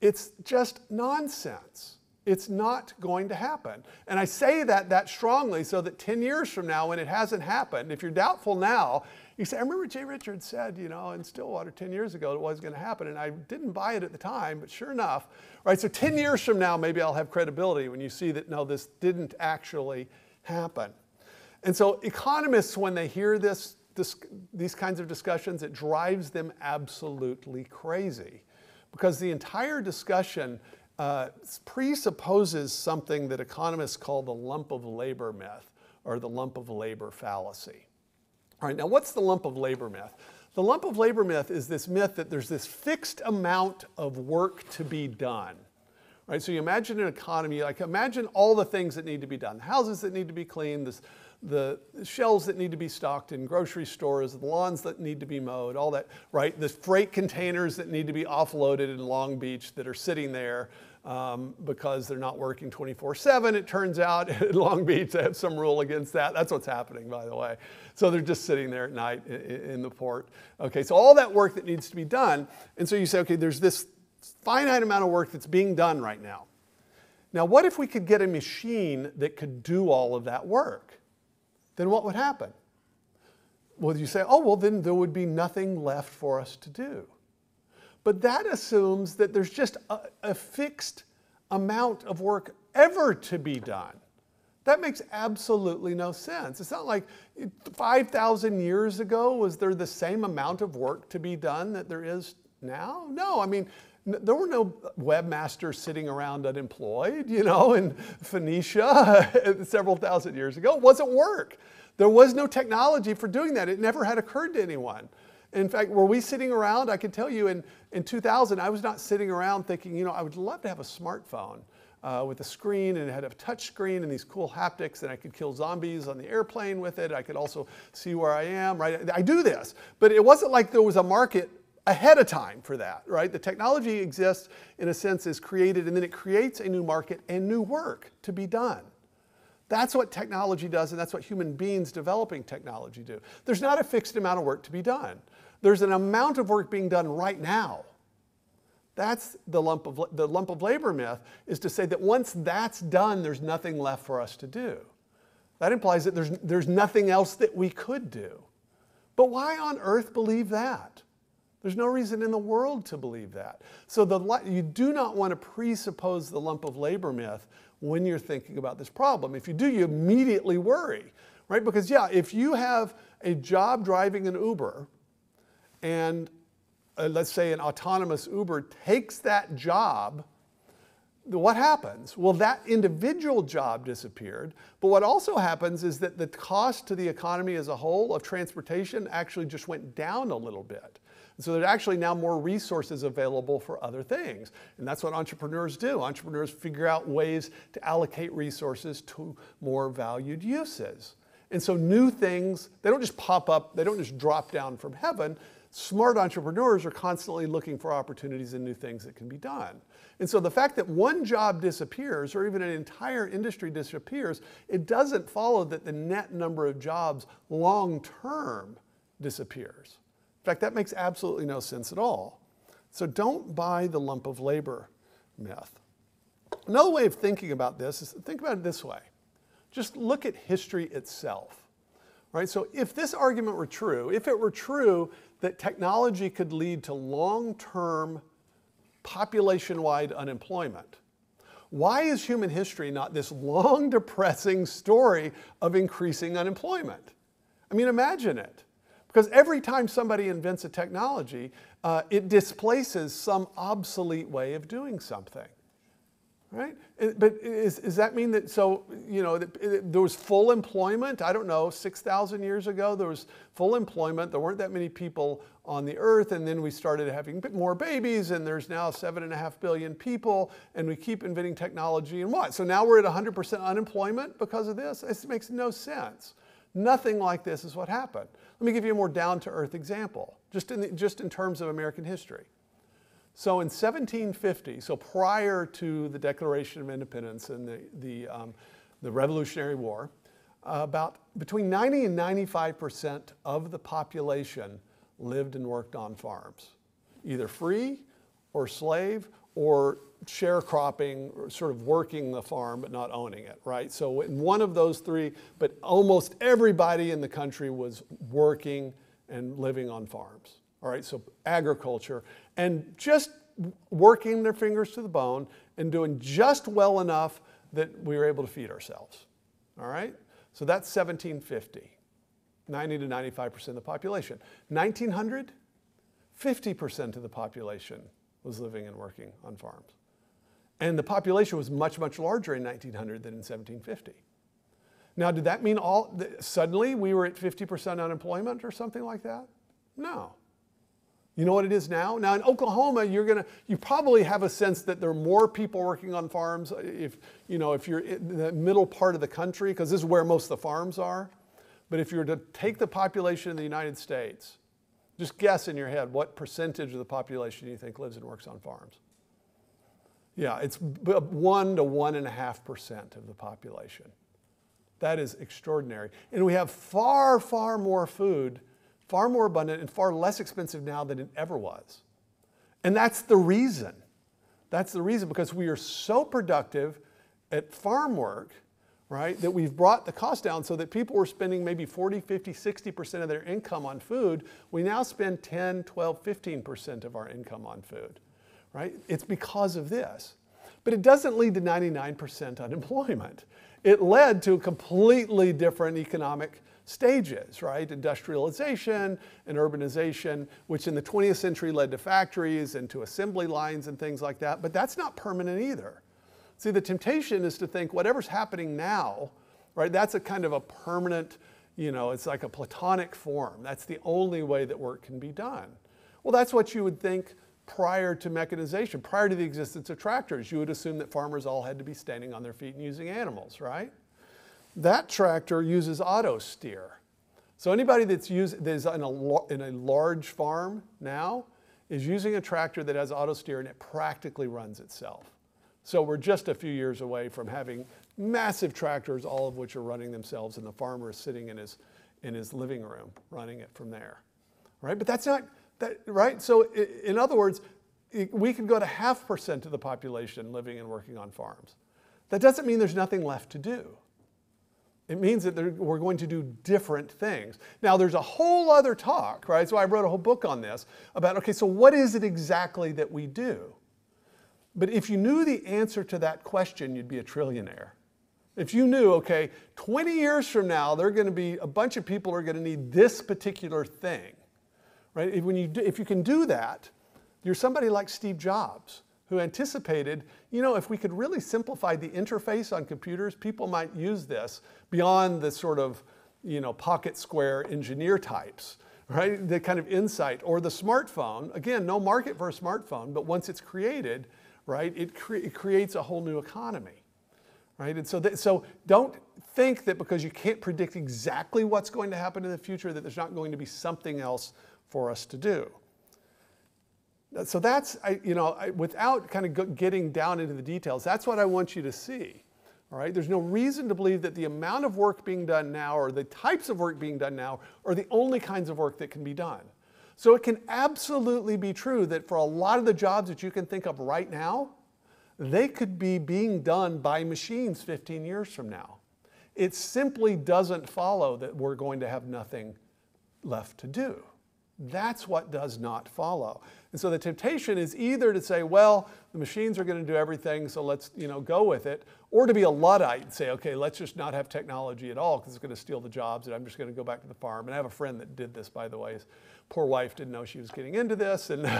it's just nonsense. It's not going to happen. And I say that that strongly so that ten years from now, when it hasn't happened, if you're doubtful now, you say, I remember Jay Richards said, you know, in Stillwater ten years ago, it was going to happen. And I didn't buy it at the time, but sure enough, right? So ten years from now, maybe I'll have credibility when you see that, no, this didn't actually happen. And so economists, when they hear this, this these kinds of discussions, it drives them absolutely crazy because the entire discussion Uh, presupposes something that economists call the lump of labor myth or the lump of labor fallacy. All right, now what's the lump of labor myth? The lump of labor myth is this myth that there's this fixed amount of work to be done. All right, so you imagine an economy, like imagine all the things that need to be done, the houses that need to be cleaned, this, the shelves that need to be stocked in grocery stores, the lawns that need to be mowed, all that, right? The freight containers that need to be offloaded in Long Beach that are sitting there. Um, because they're not working twenty-four seven, it turns out, at Long Beach. They have some rule against that. That's what's happening, by the way. So they're just sitting there at night in, in the port. Okay, so all that work that needs to be done. And so you say, okay, there's this finite amount of work that's being done right now. Now, what if we could get a machine that could do all of that work? Then what would happen? Well, you say, oh, well, then there would be nothing left for us to do. But that assumes that there's just a, a fixed amount of work ever to be done. That makes absolutely no sense. It's not like five thousand years ago, was there the same amount of work to be done that there is now? No, I mean, there were no webmasters sitting around unemployed, you know, in Phoenicia several thousand years ago. It wasn't work. There was no technology for doing that. It never had occurred to anyone. In fact, were we sitting around? I can tell you in, in two thousand, I was not sitting around thinking, you know, I would love to have a smartphone uh, with a screen and it had a touch screen and these cool haptics and I could kill zombies on the airplane with it. I could also see where I am, right? I do this. But it wasn't like there was a market ahead of time for that, right? The technology exists, in a sense, is created and then it creates a new market and new work to be done. That's what technology does, and that's what human beings developing technology do. There's not a fixed amount of work to be done. There's an amount of work being done right now. That's the lump of, the lump of labor myth, is to say that once that's done, there's nothing left for us to do. That implies that there's, there's nothing else that we could do. But why on earth believe that? There's no reason in the world to believe that. So the, you do not want to presuppose the lump of labor myth when you're thinking about this problem. If you do, you immediately worry, right? Because yeah, if you have a job driving an Uber and uh, let's say an autonomous Uber takes that job, what happens? Well, that individual job disappeared, but what also happens is that the cost to the economy as a whole of transportation actually just went down a little bit. And so there's actually now more resources available for other things. And that's what entrepreneurs do. Entrepreneurs figure out ways to allocate resources to more valued uses. And so new things, they don't just pop up, they don't just drop down from heaven. Smart entrepreneurs are constantly looking for opportunities and new things that can be done. And so the fact that one job disappears or even an entire industry disappears, it doesn't follow that the net number of jobs long term disappears. In fact, that makes absolutely no sense at all. So don't buy the lump of labor myth. Another way of thinking about this is think about it this way. Just look at history itself. Right? So if this argument were true, if it were true that technology could lead to long-term population-wide unemployment, why is human history not this long, depressing story of increasing unemployment? I mean, imagine it. Because every time somebody invents a technology, uh, it displaces some obsolete way of doing something. Right? But is, does that mean that, so, you know, there was full employment? I don't know, six thousand years ago, there was full employment. There weren't that many people on the earth, and then we started having more babies, and there's now seven and a half billion people, and we keep inventing technology, and what? So now we're at one hundred percent unemployment because of this? It makes no sense. Nothing like this is what happened. Let me give you a more down-to-earth example, just in, the, just in terms of American history. So in seventeen fifty, so prior to the Declaration of Independence and the, the, um, the Revolutionary War, uh, about between ninety and ninety-five percent of the population lived and worked on farms, either free or slave or sharecropping, or sort of working the farm but not owning it, right? So in one of those three, but almost everybody in the country was working and living on farms. All right, so agriculture, and just working their fingers to the bone and doing just well enough that we were able to feed ourselves, all right? So that's seventeen fifty, ninety to ninety-five percent of the population. nineteen hundred, fifty percent of the population was living and working on farms. And the population was much, much larger in nineteen hundred than in seventeen fifty. Now, did that mean all, suddenly we were at fifty percent unemployment or something like that? No. You know what it is now? Now in Oklahoma, you're gonna, you probably have a sense that there are more people working on farms if, you know, if you're in the middle part of the country, because this is where most of the farms are. But if you were to take the population of the United States, just guess in your head what percentage of the population you think lives and works on farms. Yeah, it's one to one and a half percent of the population. That is extraordinary. And we have far, far more food, far more abundant and far less expensive now than it ever was. And that's the reason. That's the reason, because we are so productive at farm work, right, that we've brought the cost down so that people were spending maybe forty, fifty, sixty percent of their income on food. We now spend ten, twelve, fifteen percent of our income on food, right? It's because of this. But it doesn't lead to ninety-nine percent unemployment. It led to a completely different economic stages, right? Industrialization and urbanization, which in the twentieth century led to factories and to assembly lines and things like that, but that's not permanent either. See, the temptation is to think whatever's happening now, right, that's a kind of a permanent, you know, it's like a platonic form. That's the only way that work can be done. Well, that's what you would think prior to mechanization, prior to the existence of tractors. You would assume that farmers all had to be standing on their feet and using animals, right? That tractor uses auto steer. So anybody that's, use, that's in, a, in a large farm now is using a tractor that has auto steer, and it practically runs itself. So we're just a few years away from having massive tractors, all of which are running themselves, and the farmer is sitting in his, in his living room running it from there, right? But that's not, that, right? So in other words, we could go to half percent of the population living and working on farms. That doesn't mean there's nothing left to do. It means that we're going to do different things. Now there's a whole other talk, right? So I wrote a whole book on this about, okay, so what is it exactly that we do? But if you knew the answer to that question, you'd be a trillionaire. If you knew, okay, twenty years from now, there are gonna be, a bunch of people are gonna need this particular thing, right? If, when you do, if you can do that, you're somebody like Steve Jobs, who anticipated, you know, if we could really simplify the interface on computers, people might use this beyond the sort of, you know, pocket square engineer types, right? The kind of insight. Or the smartphone, again, no market for a smartphone, but once it's created, right, it, cre it creates a whole new economy, right? And so, so don't think that because you can't predict exactly what's going to happen in the future that there's not going to be something else for us to do. So that's, I, you know, I, without kind of getting down into the details, that's what I want you to see. All right? There's no reason to believe that the amount of work being done now or the types of work being done now are the only kinds of work that can be done. So it can absolutely be true that for a lot of the jobs that you can think of right now, they could be being done by machines fifteen years from now. It simply doesn't follow that we're going to have nothing left to do. That's what does not follow. And so the temptation is either to say, well, the machines are going to do everything, so let's, you know, go with it, or to be a Luddite and say, okay, let's just not have technology at all because it's going to steal the jobs and I'm just going to go back to the farm. And I have a friend that did this, by the way. His poor wife didn't know she was getting into this and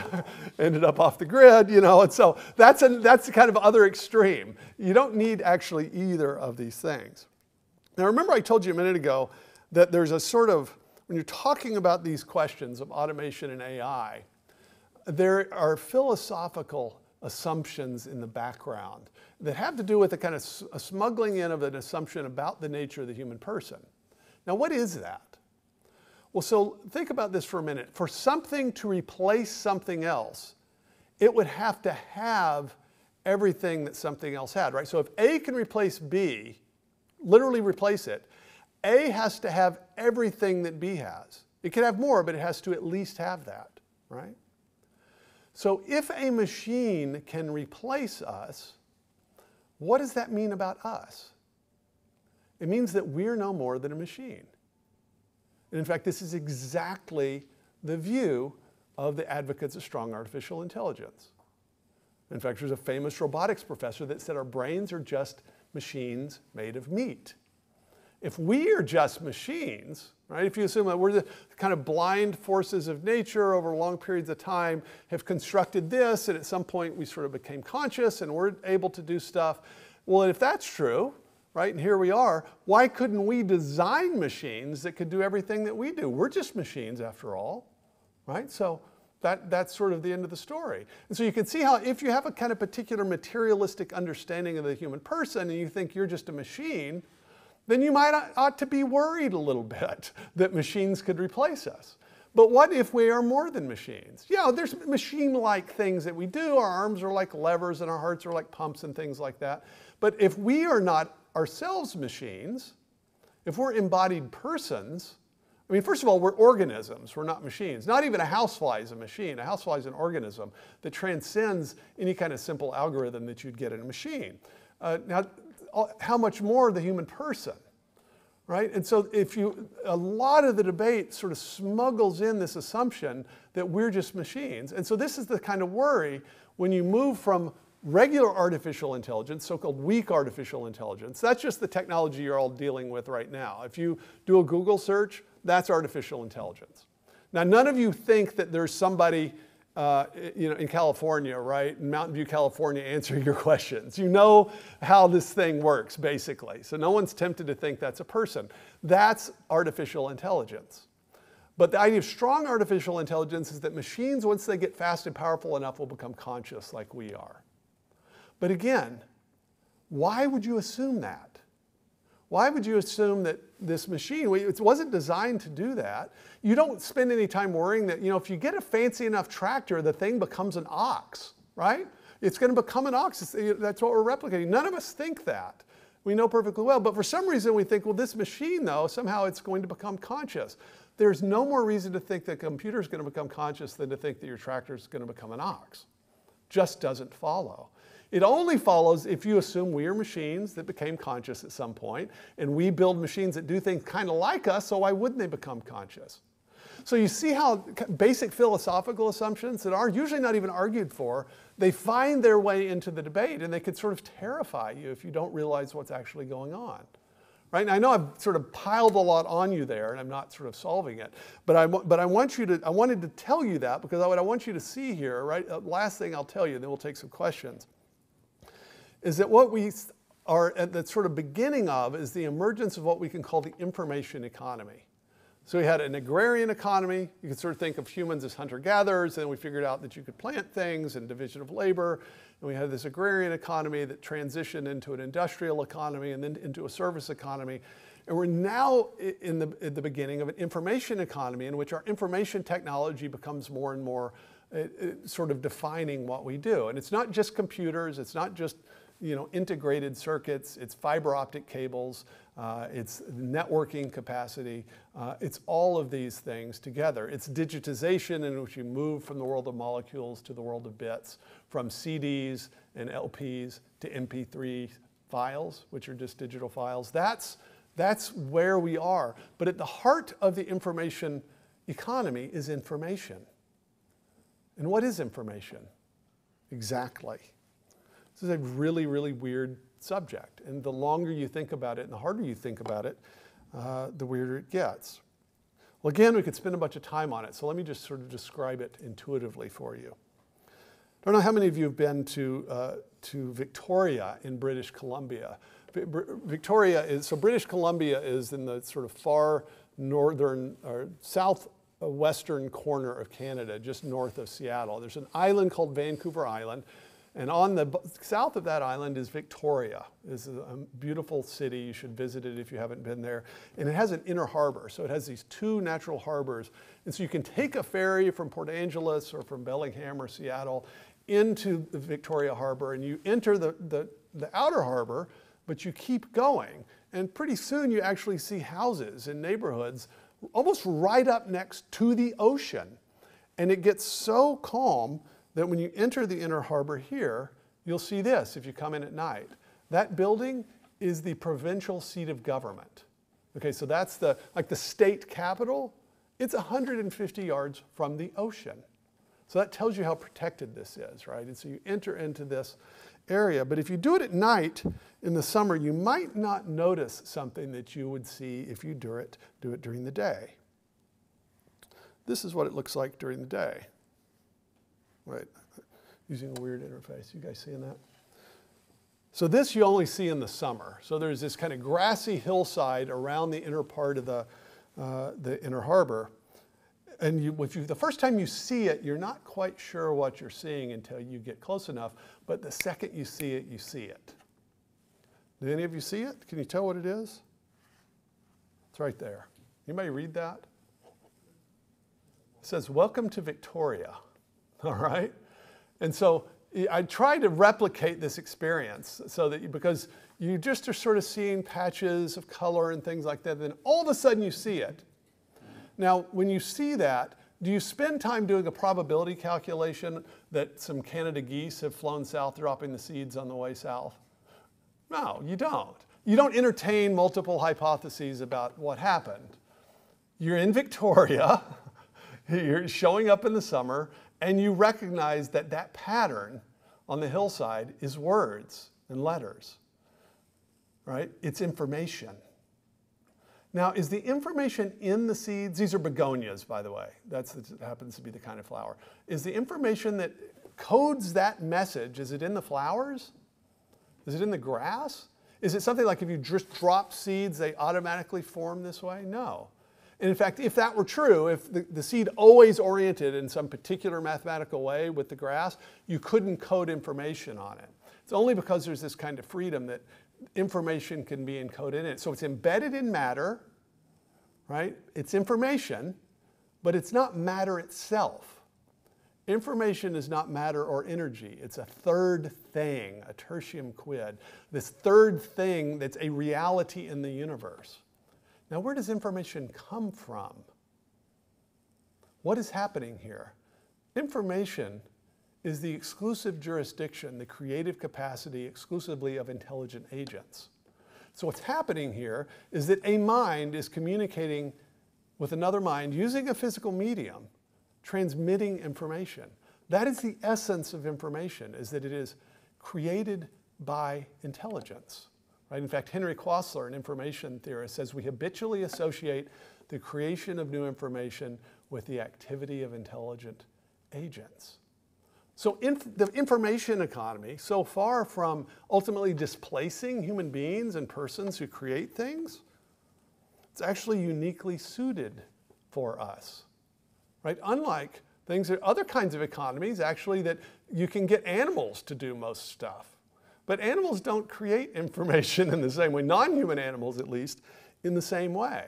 ended up off the grid, you know, and so that's, a, that's the kind of other extreme. You don't need actually either of these things. Now, remember I told you a minute ago that there's a sort of, when you're talking about these questions of automation and A I, there are philosophical assumptions in the background that have to do with a kind of a smuggling in of an assumption about the nature of the human person. Now, what is that? Well, so think about this for a minute. For something to replace something else, it would have to have everything that something else had, right? So if A can replace B, literally replace it, A has to have everything that B has. It can have more, but it has to at least have that, right? So if a machine can replace us, what does that mean about us? It means that we're no more than a machine. And in fact, this is exactly the view of the advocates of strong artificial intelligence. In fact, there's a famous robotics professor that said our brains are just machines made of meat. If we are just machines, right, if you assume that we're the kind of blind forces of nature over long periods of time have constructed this, and at some point we sort of became conscious and we're able to do stuff. Well, if that's true, right, and here we are, why couldn't we design machines that could do everything that we do? We're just machines after all, right? So that, that's sort of the end of the story. And so you can see how if you have a kind of particular materialistic understanding of the human person and you think you're just a machine, then you might ought to be worried a little bit that machines could replace us. But what if we are more than machines? Yeah, there's machine-like things that we do. Our arms are like levers and our hearts are like pumps and things like that. But if we are not ourselves machines, if we're embodied persons, I mean, first of all, we're organisms. We're not machines. Not even a housefly is a machine. A housefly is an organism that transcends any kind of simple algorithm that you'd get in a machine. Uh, now, how much more the human person, right? And so if you, a lot of the debate sort of smuggles in this assumption that we're just machines. And so this is the kind of worry when you move from regular artificial intelligence, so-called weak artificial intelligence. That's just the technology you're all dealing with right now. If you do a Google search, that's artificial intelligence. Now, none of you think that there's somebody Uh, you know, in California, right, in Mountain View, California, answering your questions. You know how this thing works, basically. So no one's tempted to think that's a person. That's artificial intelligence. But the idea of strong artificial intelligence is that machines, once they get fast and powerful enough, will become conscious like we are. But again, why would you assume that? Why would you assume that this machine, it wasn't designed to do that? You don't spend any time worrying that, you know, if you get a fancy enough tractor, the thing becomes an ox, right? It's going to become an ox. It's, that's what we're replicating. None of us think that. We know perfectly well. But for some reason, we think, well, this machine, though, somehow it's going to become conscious. There's no more reason to think that a computer is going to become conscious than to think that your tractor is going to become an ox. Just doesn't follow. It only follows if you assume we are machines that became conscious at some point, and we build machines that do things kind of like us, so why wouldn't they become conscious? So you see how basic philosophical assumptions that are usually not even argued for, they find their way into the debate, and they could sort of terrify you if you don't realize what's actually going on. Right? And I know I've sort of piled a lot on you there, and I'm not sort of solving it, but I, but I want you to, I wanted to tell you that because what I want you to see here, right, last thing I'll tell you, and then we'll take some questions, is that what we are at the sort of beginning of is the emergence of what we can call the information economy. So we had an agrarian economy. You could sort of think of humans as hunter-gatherers, and then we figured out that you could plant things and division of labor. And we had this agrarian economy that transitioned into an industrial economy and then into a service economy. And we're now in the, at the beginning of an information economy in which our information technology becomes more and more it, it sort of defining what we do. And it's not just computers, it's not just you know, integrated circuits, it's fiber optic cables, uh, it's networking capacity, uh, it's all of these things together. It's digitization in which you move from the world of molecules to the world of bits, from C Ds and L Ps to M P three files, which are just digital files. That's, that's where we are. But at the heart of the information economy is information. And what is information? Exactly. This is a really, really weird subject. And the longer you think about it and the harder you think about it, uh, the weirder it gets. Well, again, we could spend a bunch of time on it. So let me just sort of describe it intuitively for you. I don't know how many of you have been to, uh, to Victoria in British Columbia. Victoria is, so British Columbia is in the sort of far northern or southwestern corner of Canada, just north of Seattle. There's an island called Vancouver Island, and on the south of that island is Victoria. This is a beautiful city. You should visit it if you haven't been there. And it has an inner harbor, so it has these two natural harbors. And so you can take a ferry from Port Angeles or from Bellingham or Seattle into the Victoria Harbor, and you enter the, the, the outer harbor, but you keep going. And pretty soon you actually see houses and neighborhoods almost right up next to the ocean. And it gets so calm that when you enter the inner harbor here, you'll see this if you come in at night. That building is the provincial seat of government. Okay, so that's the, like the state capital. It's one hundred fifty yards from the ocean. So that tells you how protected this is, right? And so you enter into this area. But if you do it at night in the summer, you might not notice something that you would see if you do it, do it during the day. This is what it looks like during the day. Right, using a weird interface. You guys seeing that? So this you only see in the summer. So there's this kind of grassy hillside around the inner part of the, uh, the inner harbor. And you, if you, the first time you see it, you're not quite sure what you're seeing until you get close enough. But the second you see it, you see it. Do any of you see it? Can you tell what it is? It's right there. Anybody read that? It says, "Welcome to Victoria." All right, and so I try to replicate this experience so that you, because you just are sort of seeing patches of color and things like that, then all of a sudden you see it. Now, when you see that, do you spend time doing a probability calculation that some Canada geese have flown south, dropping the seeds on the way south? No, you don't. You don't entertain multiple hypotheses about what happened. You're in Victoria, you're showing up in the summer, and you recognize that that pattern on the hillside is words and letters, right? It's information. Now, is the information in the seeds? These are begonias, by the way. That's, that happens to be the kind of flower. Is the information that codes that message, is it in the flowers? Is it in the grass? Is it something like if you just drop seeds, they automatically form this way? No. And in fact, if that were true, if the, the seed always oriented in some particular mathematical way with the grass, you couldn't code information on it. It's only because there's this kind of freedom that information can be encoded in it. So it's embedded in matter, right? It's information, but it's not matter itself. Information is not matter or energy. It's a third thing, a tertium quid, this third thing that's a reality in the universe. Now, where does information come from? What is happening here? Information is the exclusive jurisdiction, the creative capacity exclusively of intelligent agents. So what's happening here is that a mind is communicating with another mind using a physical medium, transmitting information. That is the essence of information, is that it is created by intelligence. Right? In fact, Henry Quastler, an information theorist, says we habitually associate the creation of new information with the activity of intelligent agents. So inf the information economy, so far from ultimately displacing human beings and persons who create things, it's actually uniquely suited for us, right? Unlike things that other kinds of economies actually that you can get animals to do most stuff. But animals don't create information in the same way, non-human animals at least, in the same way.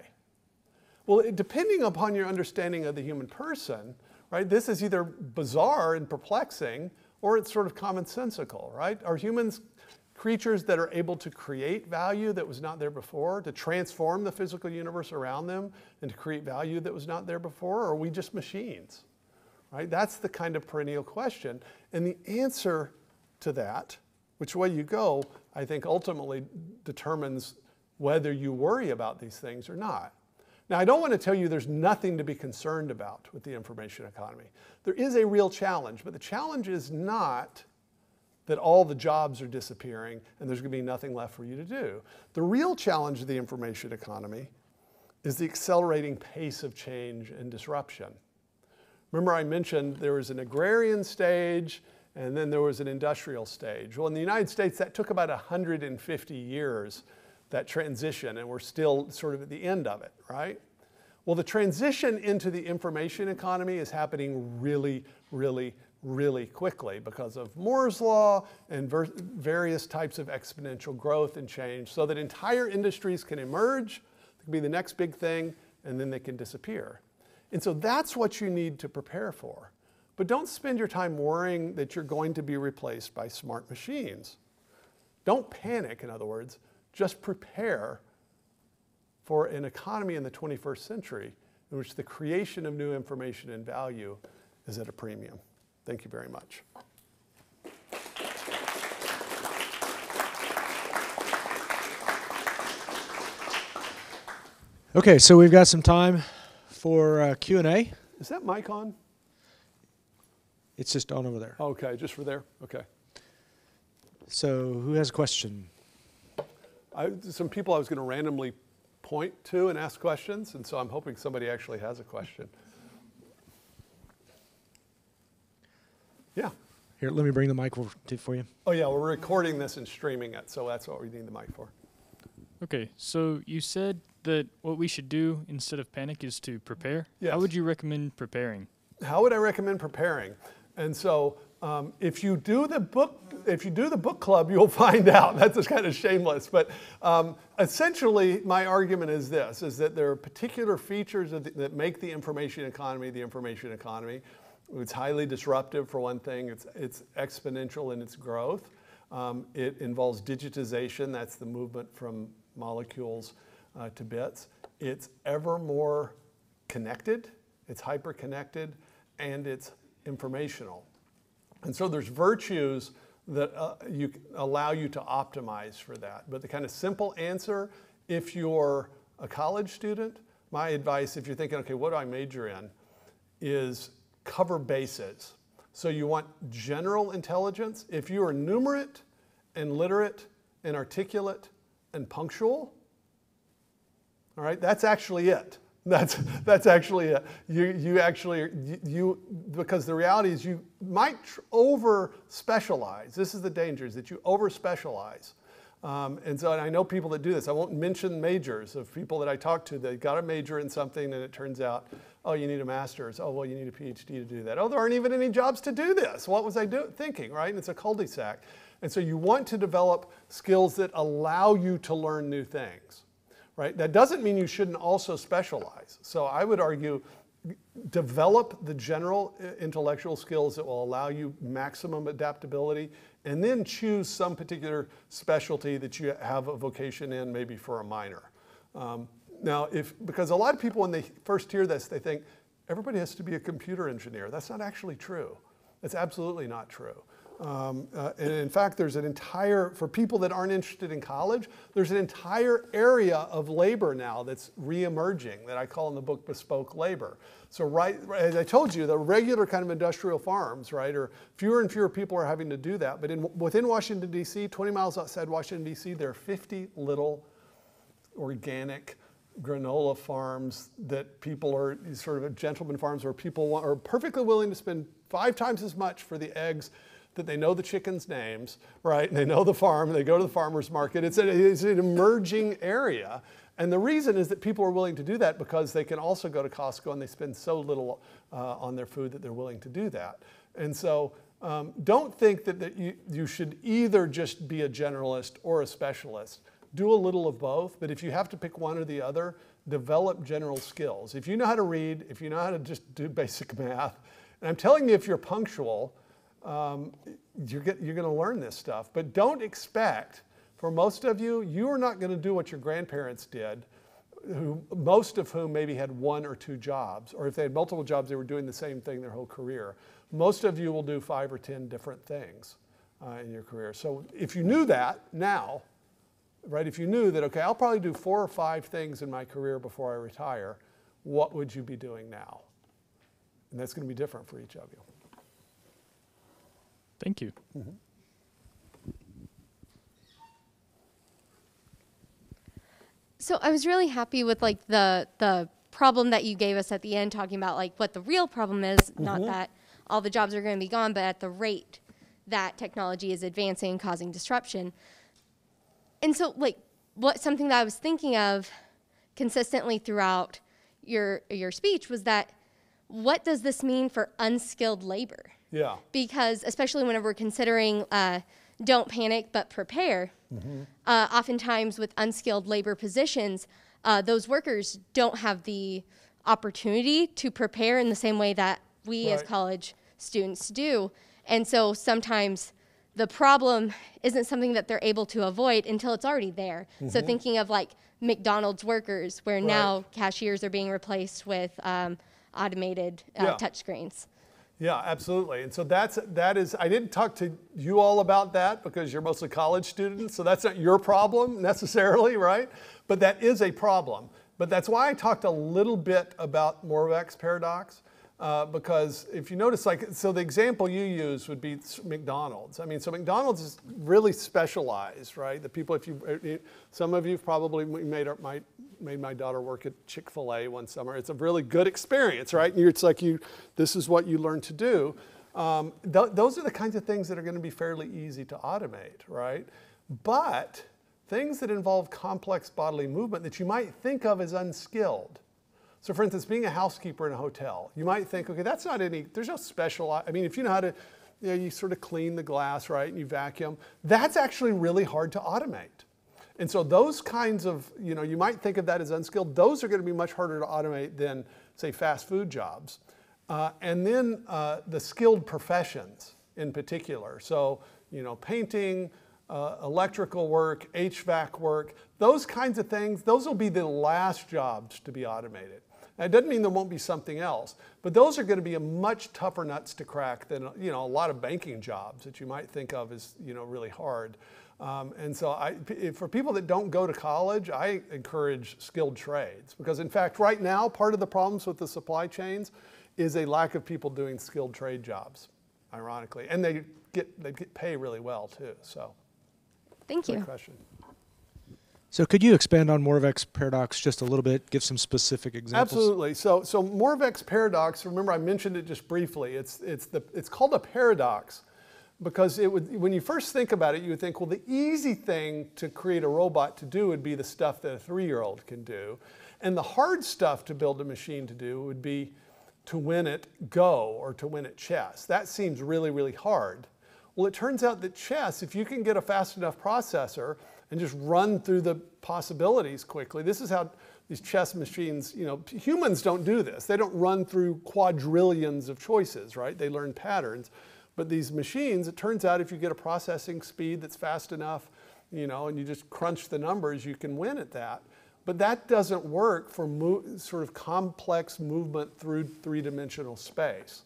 Well, it, depending upon your understanding of the human person, right, this is either bizarre and perplexing or it's sort of commonsensical, right? Are humans creatures that are able to create value that was not there before, to transform the physical universe around them and to create value that was not there before, or are we just machines? Right? That's the kind of perennial question. And the answer to that, which way you go, I think ultimately determines whether you worry about these things or not. Now, I don't want to tell you there's nothing to be concerned about with the information economy. There is a real challenge, but the challenge is not that all the jobs are disappearing and there's going to be nothing left for you to do. The real challenge of the information economy is the accelerating pace of change and disruption. Remember I mentioned there was an agrarian stage and then there was an industrial stage. Well, in the United States, that took about one hundred fifty years, that transition, and we're still sort of at the end of it, right? Well, the transition into the information economy is happening really, really, really quickly because of Moore's law and ver various types of exponential growth and change, so that entire industries can emerge, it can be the next big thing, and then they can disappear. And so that's what you need to prepare for. But don't spend your time worrying that you're going to be replaced by smart machines. Don't panic, in other words. Just prepare for an economy in the twenty-first century in which the creation of new information and value is at a premium. Thank you very much. Okay, so we've got some time for uh, Q and A. Is that mic on? It's just on over there. Okay, just for there? Okay. So who has a question? I, some people I was going to randomly point to and ask questions, and so I'm hoping somebody actually has a question. Yeah. Here, let me bring the mic for you. Oh yeah, we're recording this and streaming it, so that's what we need the mic for. Okay, so you said that what we should do instead of panic is to prepare. Yes. How would you recommend preparing? How would I recommend preparing? And so um, if you do the book, if you do the book club, you'll find out. That's just kind of shameless. But um, essentially, my argument is this, is that there are particular features of the, that make the information economy the information economy. It's highly disruptive, for one thing. It's, it's exponential in its growth. Um, it involves digitization. That's the movement from molecules uh, to bits. It's ever more connected. It's hyper-connected. And it's informational. And so there's virtues that uh, you allow you to optimize for that. But the kind of simple answer, if you're a college student, my advice, if you're thinking, okay, what do I major in, is cover bases. So you want general intelligence. If you are numerate and literate and articulate and punctual, all right, that's actually it. That's, that's actually it. You, you actually, you, you, because the reality is you might over-specialize. This is the danger, is that you over-specialize. Um, and so and I know people that do this. I won't mention majors of people that I talk to that got a major in something and it turns out, oh, you need a master's. Oh, well, you need a PhD to do that. Oh, there aren't even any jobs to do this. What was I do thinking, right? And it's a cul-de-sac. And so you want to develop skills that allow you to learn new things. Right? That doesn't mean you shouldn't also specialize. So I would argue develop the general intellectual skills that will allow you maximum adaptability and then choose some particular specialty that you have a vocation in, maybe for a minor. Um, now, if, because a lot of people when they first hear this, they think everybody has to be a computer engineer. That's not actually true. That's absolutely not true. Um, uh, and in fact, there's an entire, for people that aren't interested in college, there's an entire area of labor now that's re-emerging that I call in the book bespoke labor. So right, as I told you, the regular kind of industrial farms, right, or fewer and fewer people are having to do that. But in, within Washington, D C, twenty miles outside Washington, D C, there are fifty little organic granola farms that people are, these sort of gentleman farms where people are perfectly willing to spend five times as much for the eggs that they know the chickens' names, right? And they know the farm, they go to the farmer's market. It's, a, it's an emerging area. And the reason is that people are willing to do that because they can also go to Costco and they spend so little uh, on their food that they're willing to do that. And so um, don't think that, that you, you should either just be a generalist or a specialist. Do a little of both, but if you have to pick one or the other, develop general skills. If you know how to read, if you know how to just do basic math, and I'm telling you, if you're punctual, um, you're, get, you're gonna learn this stuff. But don't expect, for most of you, you are not gonna do what your grandparents did, who, most of whom maybe had one or two jobs, or if they had multiple jobs, they were doing the same thing their whole career. Most of you will do five or ten different things uh, in your career. So if you knew that now, right, if you knew that, okay, I'll probably do four or five things in my career before I retire, what would you be doing now? And that's going to be different for each of you. Thank you. Mm-hmm. So I was really happy with like the, the problem that you gave us at the end, talking about like what the real problem is, mm-hmm. not that all the jobs are going to be gone, but at the rate that technology is advancing and causing disruption. And so, like, what something that I was thinking of consistently throughout your your speech was that, what does this mean for unskilled labor? Yeah. Because especially whenever we're considering uh, don't panic but prepare, mm-hmm. uh, oftentimes with unskilled labor positions, uh, those workers don't have the opportunity to prepare in the same way that we right. as college students do, and so sometimes the problem isn't something that they're able to avoid until it's already there. Mm-hmm. So thinking of like McDonald's workers, where right. now cashiers are being replaced with um, automated uh, yeah. touchscreens. Yeah, absolutely. And so that's, that is, I didn't talk to you all about that because you're mostly college students, so that's not your problem necessarily, right? But that is a problem. But that's why I talked a little bit about Moravec's paradox. Uh, because if you notice, like, so the example you use would be McDonald's. I mean, so McDonald's is really specialized, right? The people, if you, some of you probably made our, my, made my daughter work at Chick-fil-A one summer. It's a really good experience, right? And you're, it's like you, this is what you learn to do. Um, th those are the kinds of things that are going to be fairly easy to automate, right? But things that involve complex bodily movement that you might think of as unskilled. So for instance, being a housekeeper in a hotel, you might think, okay, that's not any, there's no special, I mean, if you know how to, you know, you sort of clean the glass, right, and you vacuum, that's actually really hard to automate. And so those kinds of, you know, you might think of that as unskilled, those are gonna be much harder to automate than, say, fast food jobs. Uh, and then uh, the skilled professions in particular. So, you know, painting, Uh, electrical work, H V A C work, those kinds of things, those will be the last jobs to be automated. Now, it doesn't mean there won't be something else, but those are going to be a much tougher nuts to crack than, you know, a lot of banking jobs that you might think of as, you know, really hard. Um, and so I, for people that don't go to college, I encourage skilled trades because, in fact, right now, part of the problems with the supply chains is a lack of people doing skilled trade jobs, ironically. And they get, they get pay really well, too, so. Thank you. So could you expand on Moravec's paradox just a little bit, give some specific examples? Absolutely. So, so Moravec's paradox, remember I mentioned it just briefly, it's, it's, the, it's called a paradox because it would, when you first think about it, you would think, well, the easy thing to create a robot to do would be the stuff that a three-year-old can do. And the hard stuff to build a machine to do would be to win at Go or to win at chess. That seems really, really hard. Well, it turns out that chess, if you can get a fast enough processor and just run through the possibilities quickly, this is how these chess machines, you know, humans don't do this. They don't run through quadrillions of choices, right? They learn patterns. But these machines, it turns out if you get a processing speed that's fast enough, you know, and you just crunch the numbers, you can win at that. But that doesn't work for mo- sort of complex movement through three-dimensional space.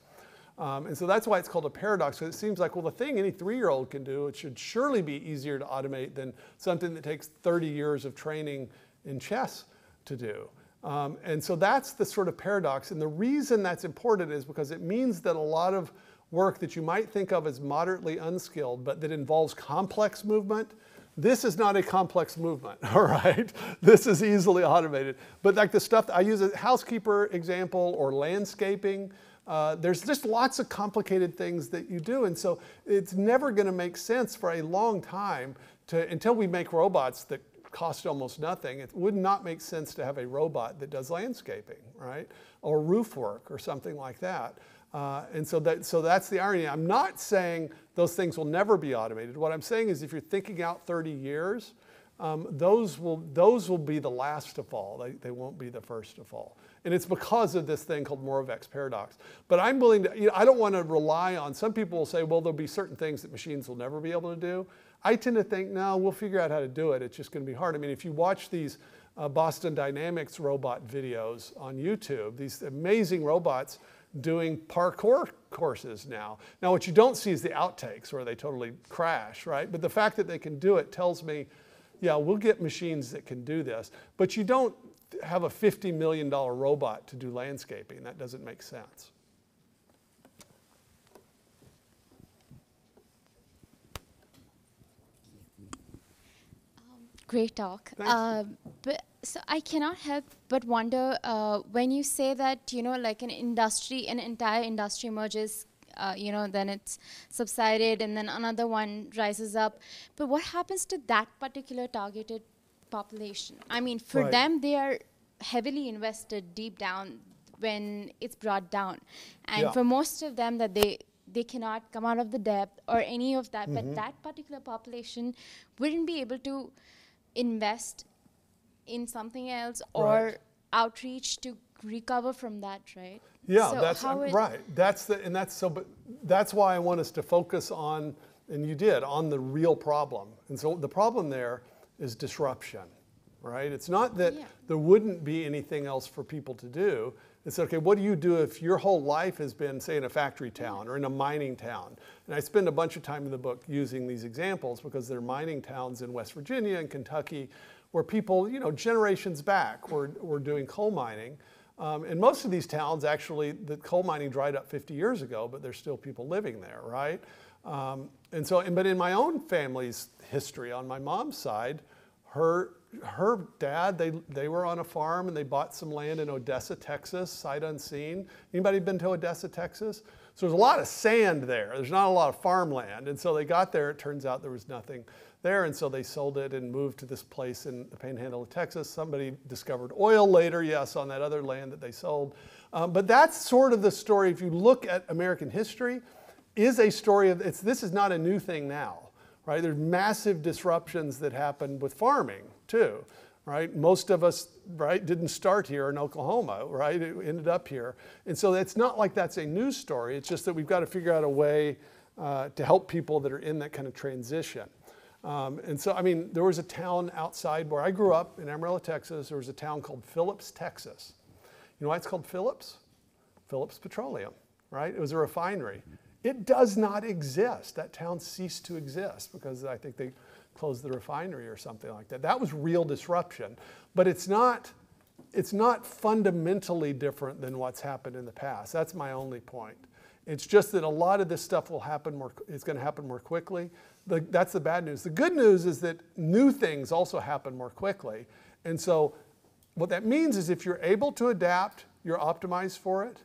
Um, and so that's why it's called a paradox, because it seems like, well, the thing any three-year-old can do, it should surely be easier to automate than something that takes thirty years of training in chess to do. Um, and so that's the sort of paradox. And the reason that's important is because it means that a lot of work that you might think of as moderately unskilled, but that involves complex movement, this is not a complex movement, all right? This is easily automated. But like the stuff, I use a housekeeper example or landscaping. Uh, there's just lots of complicated things that you do, and so it's never going to make sense for a long time to, until we make robots that cost almost nothing. It would not make sense to have a robot that does landscaping, right? Or roof work or something like that. Uh, and so, that, so that's the irony. I'm not saying those things will never be automated. What I'm saying is if you're thinking out thirty years, um, those, will, those will be the last to fall. They, they won't be the first to fall. And it's because of this thing called Moravec's paradox. But I'm willing to, you know, I don't want to rely on, some people will say, well, there'll be certain things that machines will never be able to do. I tend to think, no, we'll figure out how to do it. It's just going to be hard. I mean, if you watch these uh, Boston Dynamics robot videos on YouTube, these amazing robots doing parkour courses now. Now, what you don't see is the outtakes where they totally crash, right? But the fact that they can do it tells me, yeah, we'll get machines that can do this. But you don't have a fifty million dollar robot to do landscaping. That doesn't make sense. Great talk. Uh, but, so I cannot help but wonder, uh, when you say that, you know, like an industry, an entire industry merges, uh, you know, then it's subsided and then another one rises up. But what happens to that particular targeted population? I mean, for right. them, they are heavily invested deep down when it's brought down. And yeah. for most of them that they... they cannot come out of the debt or any of that, mm-hmm. but that particular population wouldn't be able to invest in something else or right. outreach to recover from that, right? Yeah, so that's um, right. That's the and that's so. But that's why I want us to focus on, and you did, on the real problem. And so the problem there is disruption, right? It's not that yeah. there wouldn't be anything else for people to do. It's okay, what do you do if your whole life has been, say, in a factory town or in a mining town? And I spend a bunch of time in the book using these examples because they're mining towns in West Virginia and Kentucky where people, you know, generations back were, were doing coal mining. Um, and most of these towns actually, the coal mining dried up fifty years ago, but there's still people living there, right? Um, and so, and, but in my own family's history, on my mom's side, her Her dad, they, they were on a farm and they bought some land in Odessa, Texas, sight unseen. Anybody been to Odessa, Texas? So there's a lot of sand there. There's not a lot of farmland. And so they got there, it turns out there was nothing there. And so they sold it and moved to this place in the panhandle of Texas. Somebody discovered oil later, yes, on that other land that they sold. Um, but that's sort of the story, if you look at American history, is a story of, it's, this is not a new thing now. Right? There's massive disruptions that happen with farming too, right? Most of us, right, didn't start here in Oklahoma, right? It ended up here. And so it's not like that's a news story. It's just that we've got to figure out a way uh, to help people that are in that kind of transition. Um, and so, I mean, there was a town outside where I grew up in Amarillo, Texas. There was a town called Phillips, Texas. You know why it's called Phillips? Phillips Petroleum, right? It was a refinery. It does not exist. That town ceased to exist because I think they closed the refinery or something like that. That was real disruption. But it's not, it's not fundamentally different than what's happened in the past. That's my only point. It's just that a lot of this stuff will happen more, it's going to happen more quickly. The, that's the bad news. The good news is that new things also happen more quickly. And so what that means is if you're able to adapt, you're optimized for it.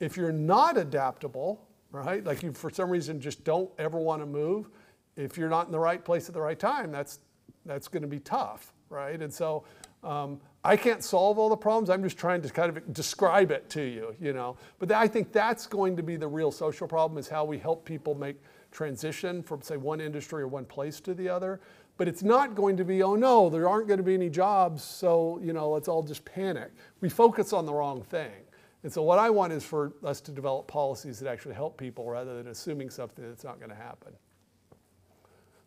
If you're not adaptable, right? Like you, for some reason, just don't ever want to move. If you're not in the right place at the right time, that's that's going to be tough, right? And so um, I can't solve all the problems. I'm just trying to kind of describe it to you, you know. But I think that's going to be the real social problem, is how we help people make transition from, say, one industry or one place to the other. But it's not going to be, oh no, there aren't going to be any jobs, so, you know, let's all just panic. We focus on the wrong thing. And so what I want is for us to develop policies that actually help people rather than assuming something that's not going to happen.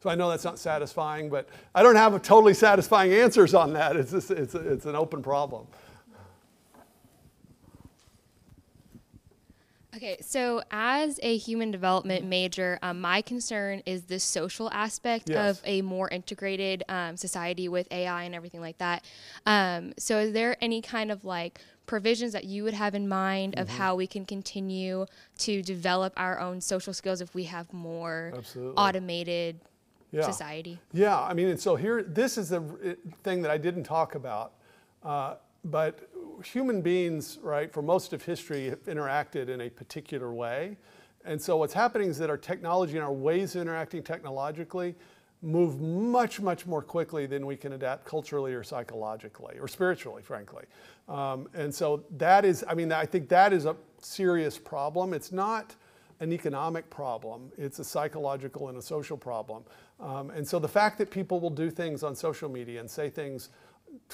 So I know that's not satisfying, but I don't have a totally satisfying answers on that. It's, just, it's, it's an open problem. Okay, so as a human development major, um, my concern is the social aspect yes. of a more integrated um, society with A I and everything like that. Um, so is there any kind of like provisions that you would have in mind of mm-hmm. how we can continue to develop our own social skills if we have more Absolutely. automated yeah. society? Yeah, I mean, and so here, this is the thing that I didn't talk about, uh, but human beings, right, for most of history have interacted in a particular way. And so what's happening is that our technology and our ways of interacting technologically move much, much more quickly than we can adapt culturally or psychologically or spiritually, frankly. Um, and so that is, I mean, I think that is a serious problem. It's not an economic problem. It's a psychological and a social problem. Um, and so the fact that people will do things on social media and say things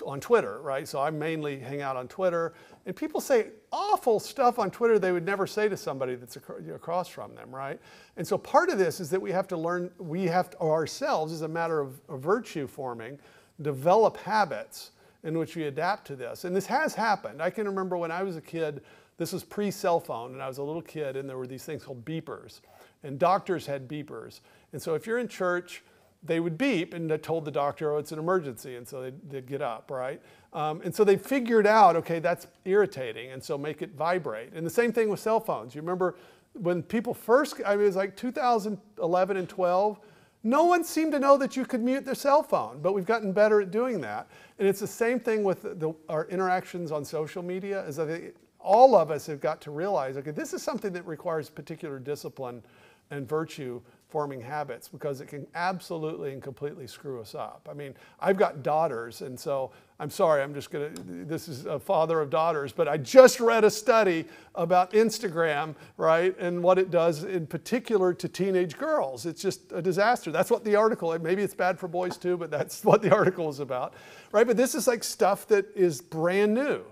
on Twitter, right? So I mainly hang out on Twitter, and people say awful stuff on Twitter they would never say to somebody that's across from them, right? And so part of this is that we have to learn, we have to, ourselves, as a matter of, of virtue forming, develop habits in which we adapt to this. And this has happened. I can remember when I was a kid, this was pre-cell phone, and I was a little kid, and there were these things called beepers, and doctors had beepers. And so if you're in church, they would beep, and they told the doctor, oh, it's an emergency, and so they'd, they'd get up, right? Um, and so they figured out, okay, that's irritating, and so make it vibrate. And the same thing with cell phones. You remember when people first, I mean, it was like two thousand eleven and twelve, no one seemed to know that you could mute their cell phone, but we've gotten better at doing that. And it's the same thing with the, our interactions on social media, is that they, all of us have got to realize, okay, this is something that requires particular discipline and virtue forming habits, because it can absolutely and completely screw us up. I mean, I've got daughters, and so I'm sorry, I'm just gonna, this is a father of daughters, but I just read a study about Instagram, right, and what it does in particular to teenage girls. It's just a disaster. That's what the article, maybe it's bad for boys too, but that's what the article is about, right? But this is like stuff that is brand new.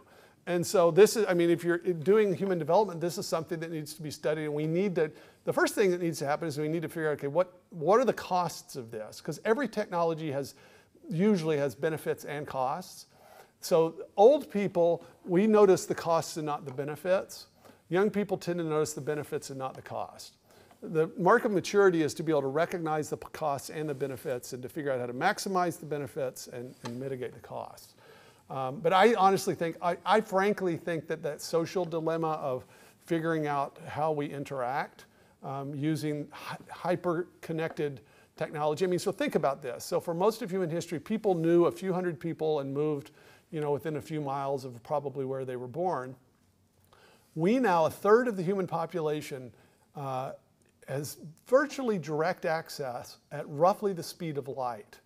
And so this is, I mean, if you're doing human development, this is something that needs to be studied, and we need to, the first thing that needs to happen is we need to figure out, okay, what, what are the costs of this? Because every technology has, usually has benefits and costs. So old people, we notice the costs and not the benefits. Young people tend to notice the benefits and not the cost. The mark of maturity is to be able to recognize the costs and the benefits, and to figure out how to maximize the benefits and, and mitigate the costs. Um, but I honestly think, I, I frankly think that that social dilemma of figuring out how we interact um, using hi hyper-connected technology. I mean, so think about this. So for most of human history, people knew a few hundred people and moved, you know, within a few miles of probably where they were born. We now, a third of the human population uh, has virtually direct access at roughly the speed of light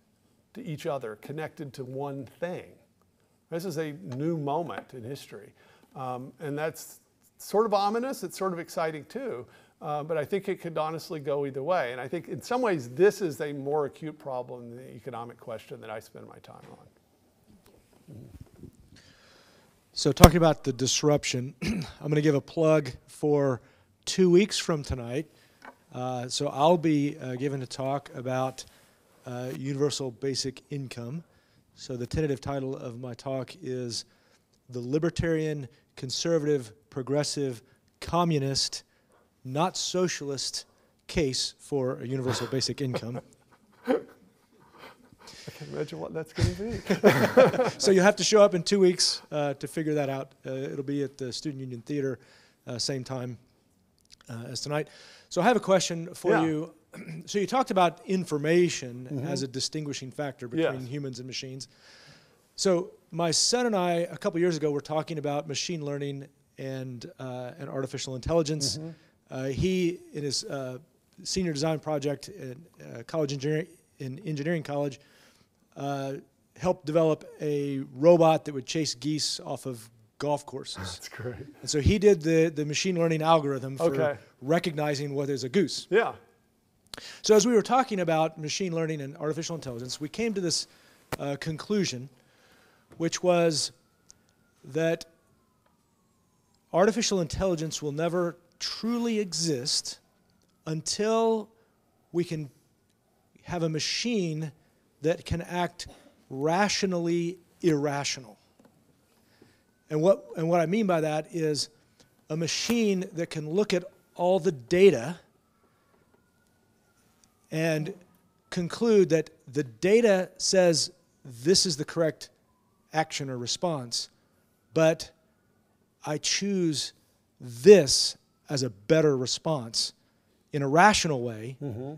to each other, connected to one thing. This is a new moment in history, um, and that's sort of ominous. It's sort of exciting too, uh, but I think it could honestly go either way. And I think in some ways this is a more acute problem than the economic question that I spend my time on. So talking about the disruption, I'm going to give a plug for two weeks from tonight. Uh, so I'll be uh, giving a talk about uh, universal basic income. So the tentative title of my talk is The Libertarian, Conservative, Progressive, Communist, Not Socialist Case for a Universal Basic Income. I can't imagine what that's going to be. So you'll have to show up in two weeks uh, to figure that out. Uh, it'll be at the Student Union Theater, uh, same time uh, as tonight. So I have a question for yeah. you. So you talked about information mm-hmm. as a distinguishing factor between yes. humans and machines. So my son and I, a couple years ago, were talking about machine learning and, uh, and artificial intelligence. Mm-hmm. uh, he, in his uh, senior design project at uh, college engineering, in engineering college, uh, helped develop a robot that would chase geese off of golf courses. That's great. And so he did the, the machine learning algorithm for okay. recognizing whether it's a goose. Yeah. So as we were talking about machine learning and artificial intelligence, we came to this uh, conclusion, which was that artificial intelligence will never truly exist until we can have a machine that can act rationally irrational. And what, and what I mean by that is a machine that can look at all the data and conclude that the data says this is the correct action or response, but I choose this as a better response in a rational way, mm-hmm.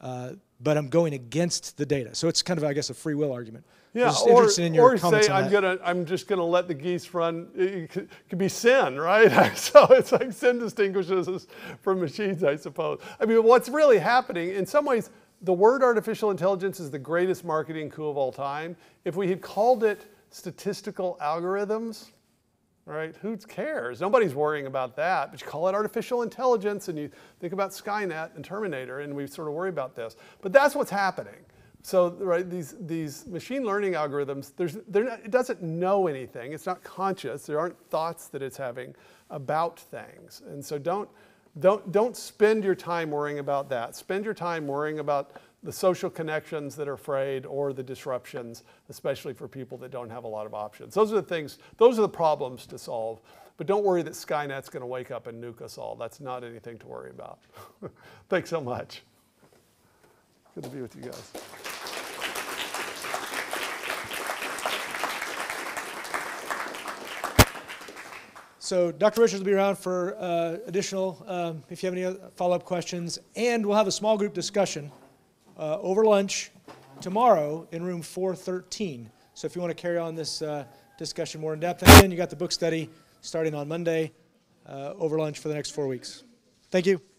uh, but I'm going against the data. So it's kind of, I guess, a free will argument. Yeah, just or, in your or say I'm gonna, I'm just gonna let the geese run. It could, it could be sin, right? So it's like sin distinguishes us from machines, I suppose. I mean, what's really happening in some ways, the word artificial intelligence is the greatest marketing coup of all time. If we had called it statistical algorithms, right, who cares? Nobody's worrying about that. But you call it artificial intelligence and you think about Skynet and Terminator, and we sort of worry about this. But that's what's happening. So right, these, these machine learning algorithms, there's, they're not, it doesn't know anything. It's not conscious. There aren't thoughts that it's having about things. And so don't, don't, don't spend your time worrying about that. Spend your time worrying about the social connections that are frayed or the disruptions, especially for people that don't have a lot of options. Those are the things, those are the problems to solve. But don't worry that Skynet's going to wake up and nuke us all. That's not anything to worry about. Thanks so much. Good to be with you guys. So Doctor Richards will be around for uh, additional, um, if you have any follow-up questions. And we'll have a small group discussion uh, over lunch tomorrow in room four thirteen. So if you want to carry on this uh, discussion more in depth. And then you got the book study starting on Monday uh, over lunch for the next four weeks. Thank you.